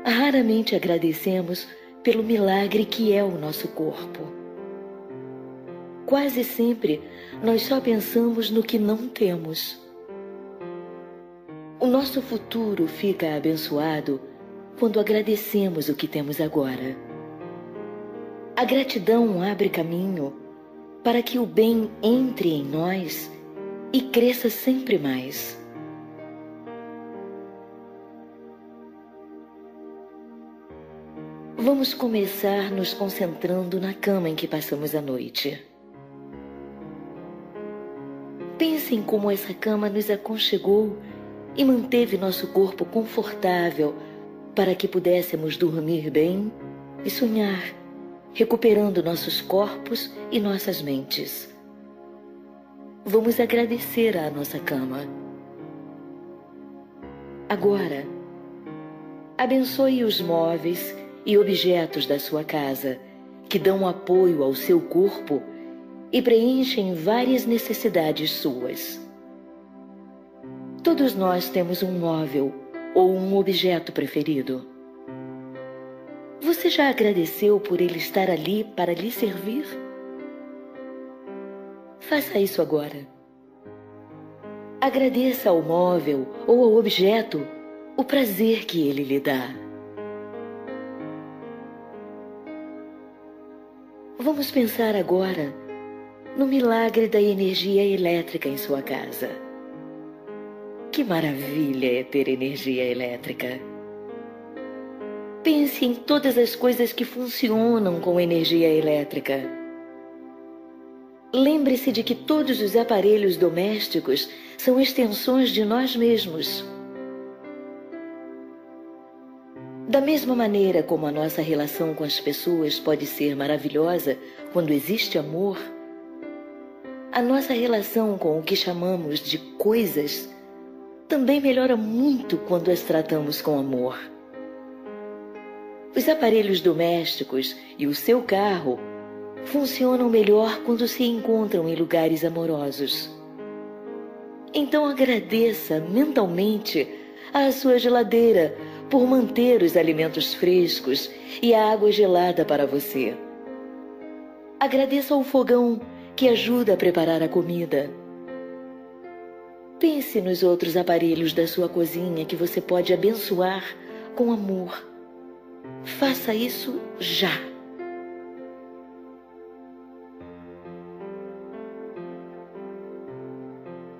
Raramente agradecemos pelo milagre que é o nosso corpo. Quase sempre nós só pensamos no que não temos. O nosso futuro fica abençoado quando agradecemos o que temos agora. A gratidão abre caminho para que o bem entre em nós e cresça sempre mais. Vamos começar nos concentrando na cama em que passamos a noite. Pensem como essa cama nos aconchegou e manteve nosso corpo confortável para que pudéssemos dormir bem e sonhar, recuperando nossos corpos e nossas mentes. Vamos agradecer à nossa cama. Agora, abençoe os móveis e objetos da sua casa, que dão apoio ao seu corpo e preenchem várias necessidades suas. Todos nós temos um móvel ou um objeto preferido. Você já agradeceu por ele estar ali para lhe servir? Faça isso agora. Agradeça ao móvel ou ao objeto o prazer que ele lhe dá. Vamos pensar agora no milagre da energia elétrica em sua casa. Que maravilha é ter energia elétrica! Pense em todas as coisas que funcionam com energia elétrica. Lembre-se de que todos os aparelhos domésticos são extensões de nós mesmos. Da mesma maneira como a nossa relação com as pessoas pode ser maravilhosa quando existe amor, a nossa relação com o que chamamos de coisas também melhora muito quando as tratamos com amor. Os aparelhos domésticos e o seu carro funcionam melhor quando se encontram em lugares amorosos. Então agradeça mentalmente à sua geladeira por manter os alimentos frescos e a água gelada para você. Agradeça ao fogão que ajuda a preparar a comida. Pense nos outros aparelhos da sua cozinha que você pode abençoar com amor. Faça isso já!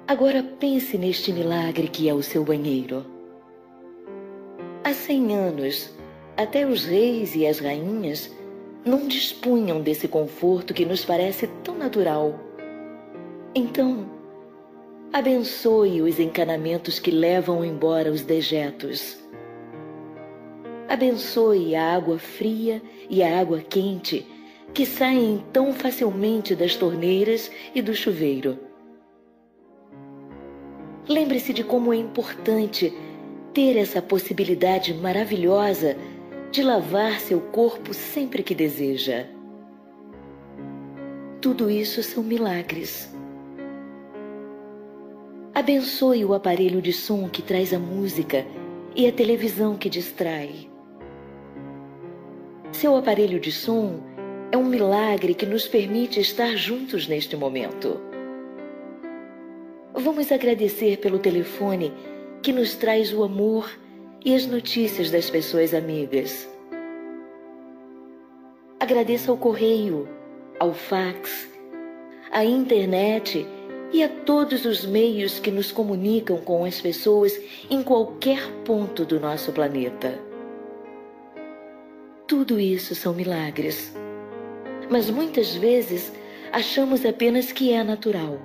Agora pense neste milagre que é o seu banheiro. Há cem anos, até os reis e as rainhas não dispunham desse conforto que nos parece tão natural. Então, abençoe os encanamentos que levam embora os dejetos. Abençoe a água fria e a água quente que saem tão facilmente das torneiras e do chuveiro. Lembre-se de como é importante ter essa possibilidade maravilhosa de lavar seu corpo sempre que deseja. Tudo isso são milagres. Abençoe o aparelho de som que traz a música e a televisão que distrai. Seu aparelho de som é um milagre que nos permite estar juntos neste momento. Vamos agradecer pelo telefone que nos traz o amor e as notícias das pessoas amigas. Agradeça ao correio, ao fax, à internet e a todos os meios que nos comunicam com as pessoas em qualquer ponto do nosso planeta. Tudo isso são milagres, mas muitas vezes achamos apenas que é natural.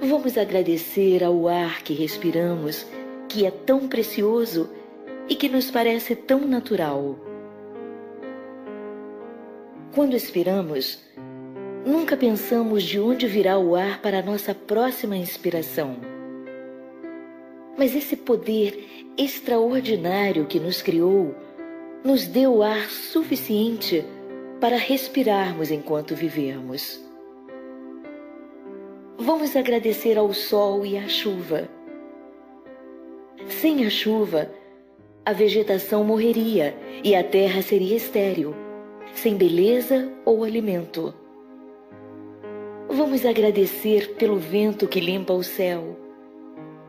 Vamos agradecer ao ar que respiramos, que é tão precioso e que nos parece tão natural. Quando expiramos, nunca pensamos de onde virá o ar para a nossa próxima inspiração. Mas esse poder extraordinário que nos criou nos deu ar suficiente para respirarmos enquanto vivermos. Vamos agradecer ao sol e à chuva. Sem a chuva, a vegetação morreria e a terra seria estéril, sem beleza ou alimento. Vamos agradecer pelo vento que limpa o céu,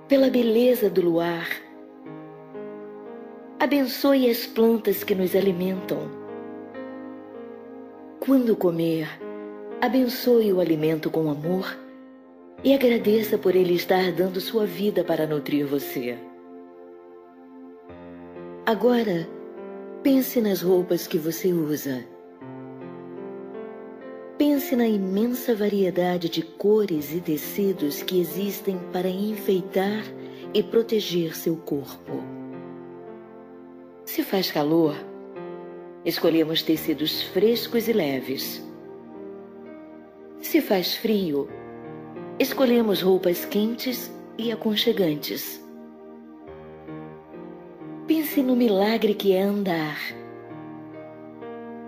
pela beleza do luar. Abençoe as plantas que nos alimentam. Quando comer, abençoe o alimento com amor e agradeça por ele estar dando sua vida para nutrir você. Agora, pense nas roupas que você usa. Pense na imensa variedade de cores e tecidos que existem para enfeitar e proteger seu corpo. Se faz calor, escolhemos tecidos frescos e leves. Se faz frio, escolhemos roupas quentes e aconchegantes. Pense no milagre que é andar.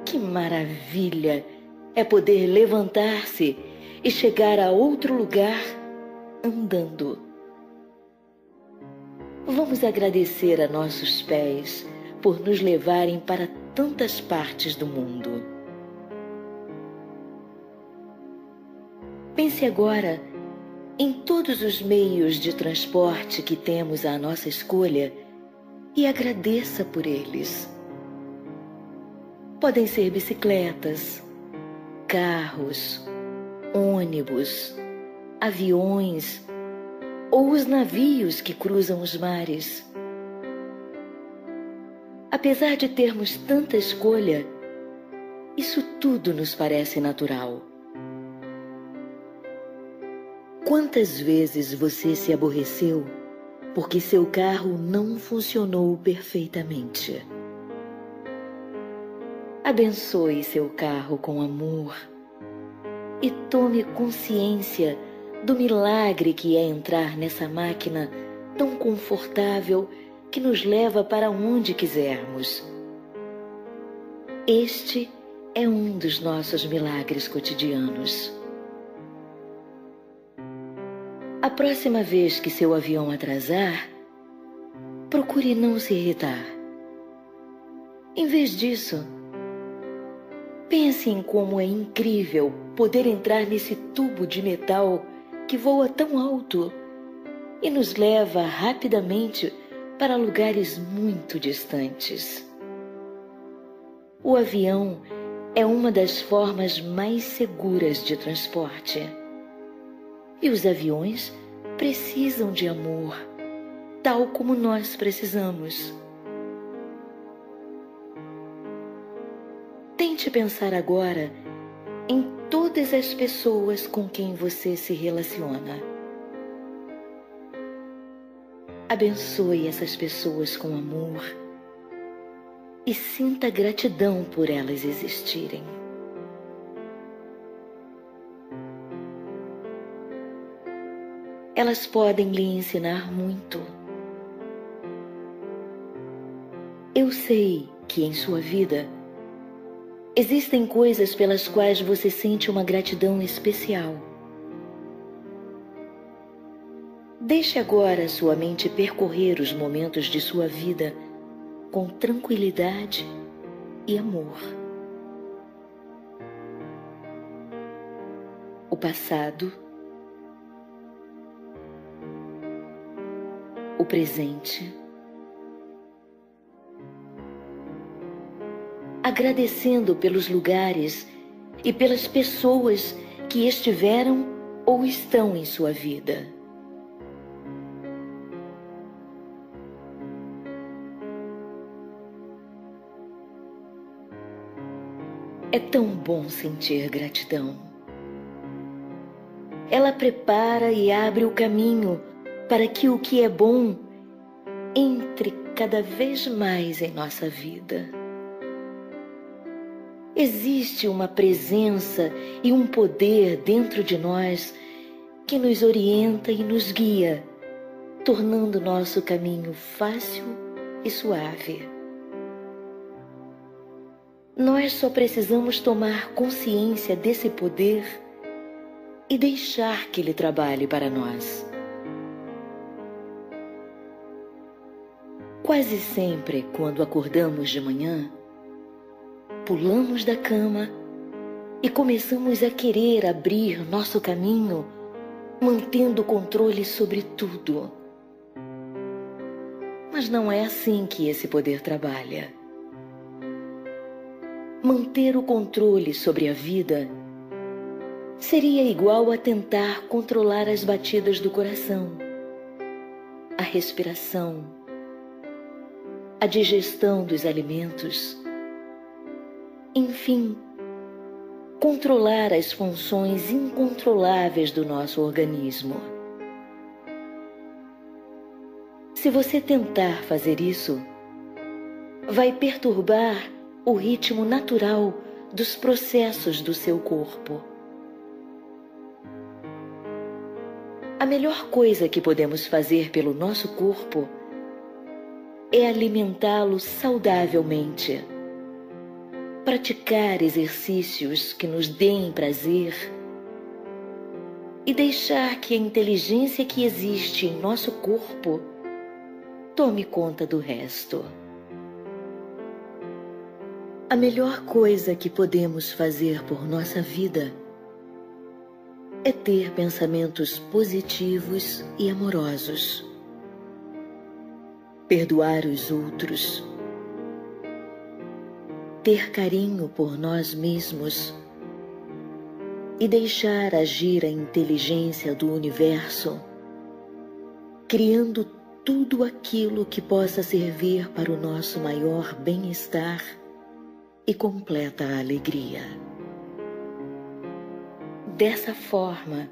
Que maravilha é poder levantar-se e chegar a outro lugar andando. Vamos agradecer a nossos pés por nos levarem para tantas partes do mundo. Pense agora em todos os meios de transporte que temos à nossa escolha e agradeça por eles. Podem ser bicicletas, carros, ônibus, aviões ou os navios que cruzam os mares. Apesar de termos tanta escolha, isso tudo nos parece natural. Quantas vezes você se aborreceu porque seu carro não funcionou perfeitamente? Abençoe seu carro com amor e tome consciência do milagre que é entrar nessa máquina tão confortável que nos leva para onde quisermos. Este é um dos nossos milagres cotidianos. A próxima vez que seu avião atrasar, procure não se irritar. Em vez disso, pense em como é incrível poder entrar nesse tubo de metal que voa tão alto e nos leva rapidamente para lugares muito distantes. O avião é uma das formas mais seguras de transporte. E os aviões precisam de amor, tal como nós precisamos. Tente pensar agora em todas as pessoas com quem você se relaciona. Abençoe essas pessoas com amor e sinta gratidão por elas existirem. Elas podem lhe ensinar muito. Eu sei que em sua vida existem coisas pelas quais você sente uma gratidão especial. Deixe agora sua mente percorrer os momentos de sua vida com tranquilidade e amor. O passado, o presente, agradecendo pelos lugares e pelas pessoas que estiveram ou estão em sua vida. É tão bom sentir gratidão. Ela prepara e abre o caminho para que o que é bom entre cada vez mais em nossa vida. Existe uma presença e um poder dentro de nós que nos orienta e nos guia, tornando nosso caminho fácil e suave. Nós só precisamos tomar consciência desse poder e deixar que ele trabalhe para nós. Quase sempre, quando acordamos de manhã, pulamos da cama e começamos a querer abrir nosso caminho, mantendo o controle sobre tudo. Mas não é assim que esse poder trabalha. Manter o controle sobre a vida seria igual a tentar controlar as batidas do coração, a respiração, a digestão dos alimentos, enfim, controlar as funções incontroláveis do nosso organismo. Se você tentar fazer isso, vai perturbar o ritmo natural dos processos do seu corpo. A melhor coisa que podemos fazer pelo nosso corpo é alimentá-lo saudavelmente. Praticar exercícios que nos deem prazer e deixar que a inteligência que existe em nosso corpo tome conta do resto. A melhor coisa que podemos fazer por nossa vida é ter pensamentos positivos e amorosos, perdoar os outros, ter carinho por nós mesmos e deixar agir a inteligência do universo, criando tudo aquilo que possa servir para o nosso maior bem-estar e completa alegria. Dessa forma,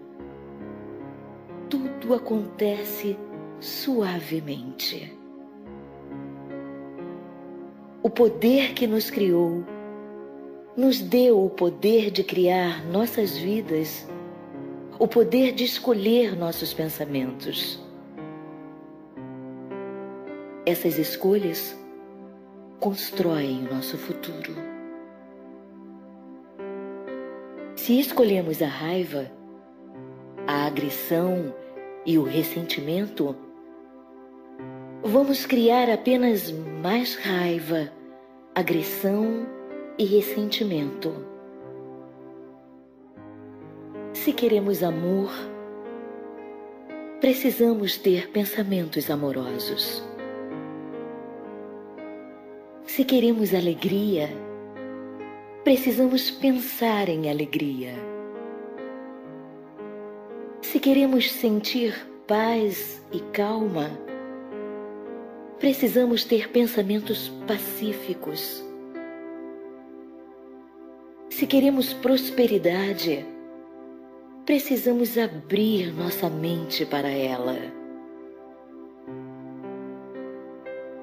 tudo acontece suavemente. O poder que nos criou nos deu o poder de criar nossas vidas, o poder de escolher nossos pensamentos. Essas escolhas constroem o nosso futuro. Se escolhemos a raiva, a agressão e o ressentimento, vamos criar apenas mais raiva, agressão e ressentimento. Se queremos amor, precisamos ter pensamentos amorosos. Se queremos alegria, precisamos pensar em alegria. Se queremos sentir paz e calma, precisamos ter pensamentos pacíficos. Se queremos prosperidade, precisamos abrir nossa mente para ela.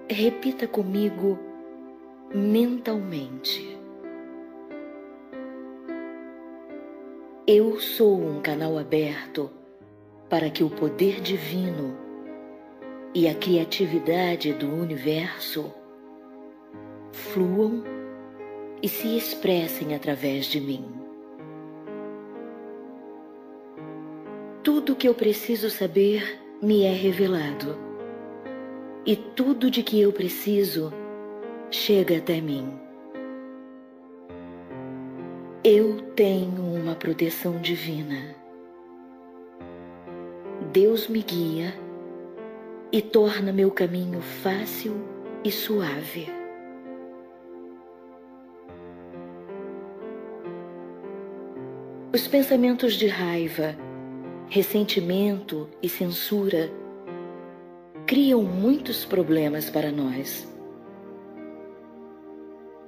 Repita comigo mentalmente: eu sou um canal aberto para que o poder divino e a criatividade do universo fluam e se expressem através de mim. Tudo que eu preciso saber me é revelado, e tudo de que eu preciso chega até mim. Eu tenho uma proteção divina. Deus me guia e torna meu caminho fácil e suave. Os pensamentos de raiva, ressentimento e censura criam muitos problemas para nós.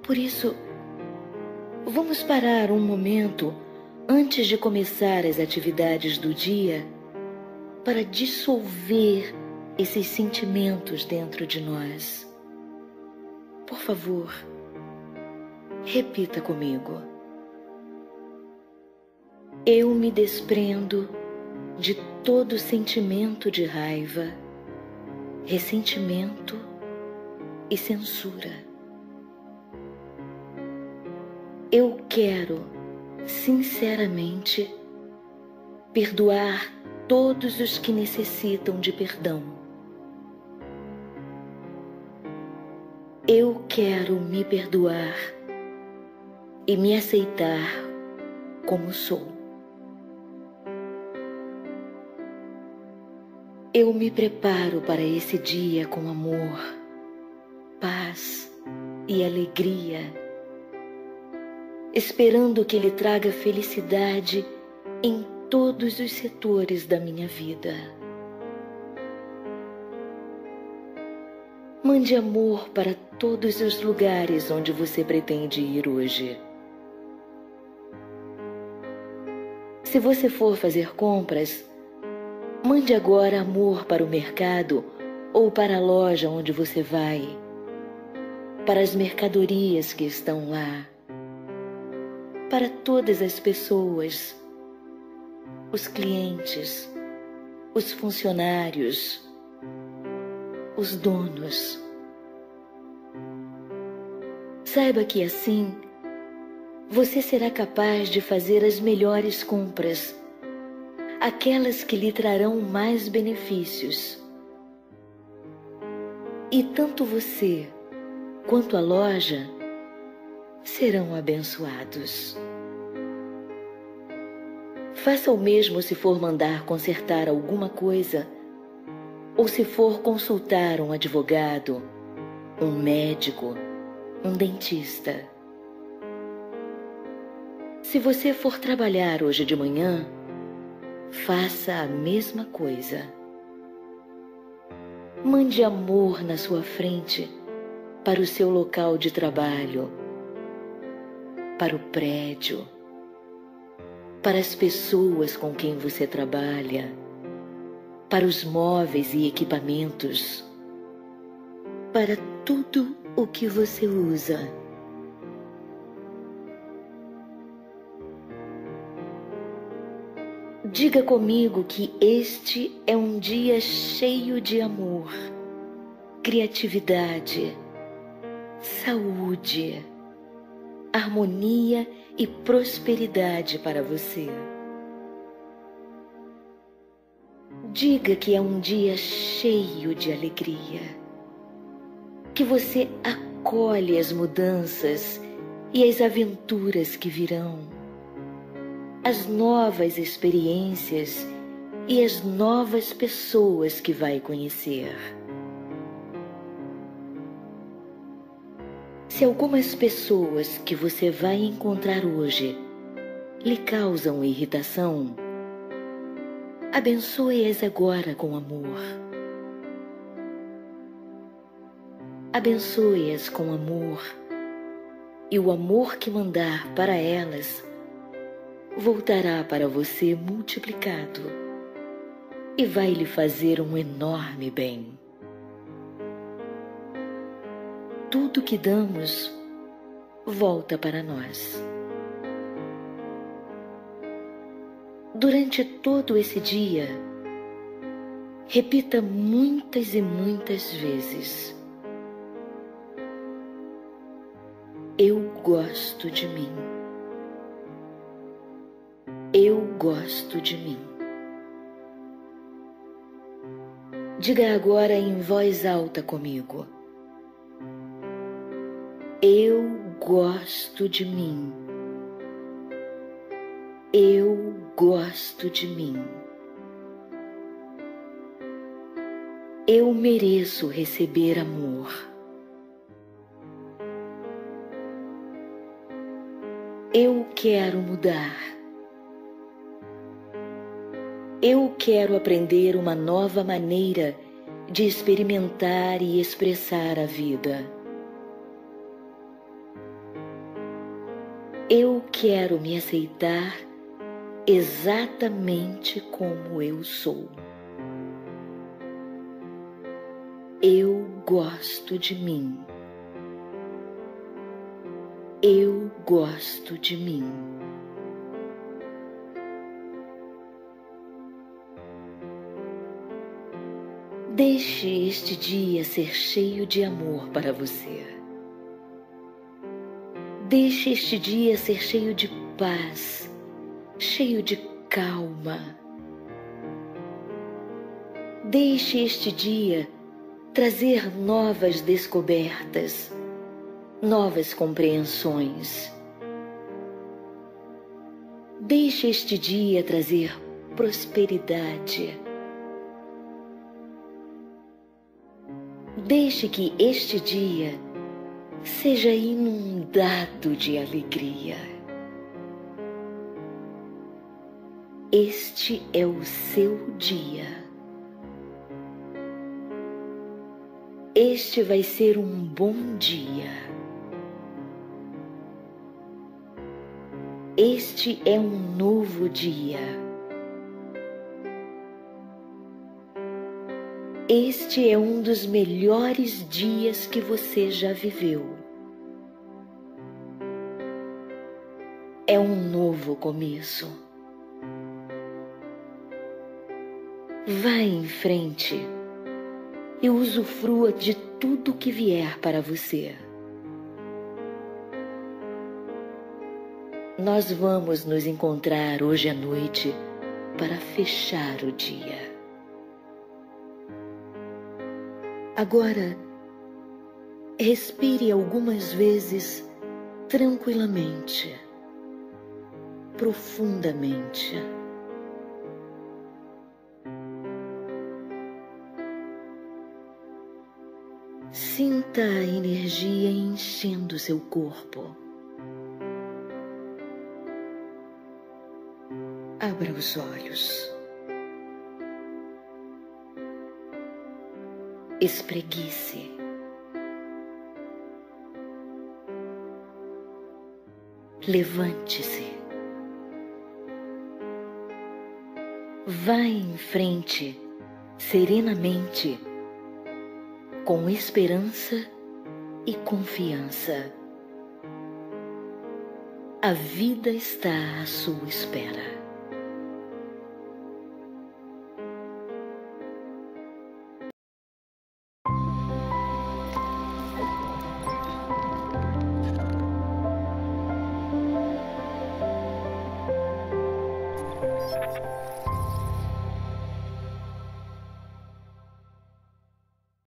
Por isso, vamos parar um momento antes de começar as atividades do dia para dissolver esses sentimentos dentro de nós. Por favor, repita comigo. Eu me desprendo de todo sentimento de raiva, ressentimento e censura. Eu quero, sinceramente, perdoar todos os que necessitam de perdão. Eu quero me perdoar e me aceitar como sou. Eu me preparo para esse dia com amor, paz e alegria, esperando que ele traga felicidade em todos os setores da minha vida. Mande amor para todos os lugares onde você pretende ir hoje. Se você for fazer compras, mande agora amor para o mercado ou para a loja onde você vai, para as mercadorias que estão lá, para todas as pessoas, os clientes, os funcionários, os donos. Saiba que assim você será capaz de fazer as melhores compras, aquelas que lhe trarão mais benefícios. E tanto você quanto a loja serão abençoados. Faça o mesmo se for mandar consertar alguma coisa ou se for consultar um advogado, um médico, um dentista. Se você for trabalhar hoje de manhã, faça a mesma coisa. Mande amor na sua frente para o seu local de trabalho, para o prédio, para as pessoas com quem você trabalha, para os móveis e equipamentos, para tudo o que você usa. Diga comigo que este é um dia cheio de amor, criatividade, saúde, harmonia e prosperidade para você. Diga que é um dia cheio de alegria, que você acolhe as mudanças e as aventuras que virão, as novas experiências e as novas pessoas que vai conhecer. Se algumas pessoas que você vai encontrar hoje lhe causam irritação, abençoe-as agora com amor. Abençoe-as com amor, e o amor que mandar para elas voltará para você multiplicado e vai lhe fazer um enorme bem. Tudo que damos volta para nós. Durante todo esse dia, repita muitas e muitas vezes: eu gosto de mim. Eu gosto de mim. Diga agora em voz alta comigo: eu gosto de mim. Eu gosto de mim. Eu mereço receber amor. Eu quero mudar. Eu quero aprender uma nova maneira de experimentar e expressar a vida. Eu quero me aceitar exatamente como eu sou. Eu gosto de mim. Eu gosto de mim. Deixe este dia ser cheio de amor para você. Deixe este dia ser cheio de paz, cheio de calma. Deixe este dia trazer novas descobertas, novas compreensões. Deixe este dia trazer prosperidade. Deixe que este dia seja inundado de alegria. Este é o seu dia. Este vai ser um bom dia. Este é um novo dia. Este é um dos melhores dias que você já viveu. É um novo começo. Vá em frente e usufrua de tudo que vier para você. Nós vamos nos encontrar hoje à noite para fechar o dia. Agora, respire algumas vezes tranquilamente, profundamente. Sinta a energia enchendo seu corpo. Abra os olhos. Espreguice. Levante-se. Vá em frente, serenamente, com esperança e confiança. A vida está à sua espera. Thank you.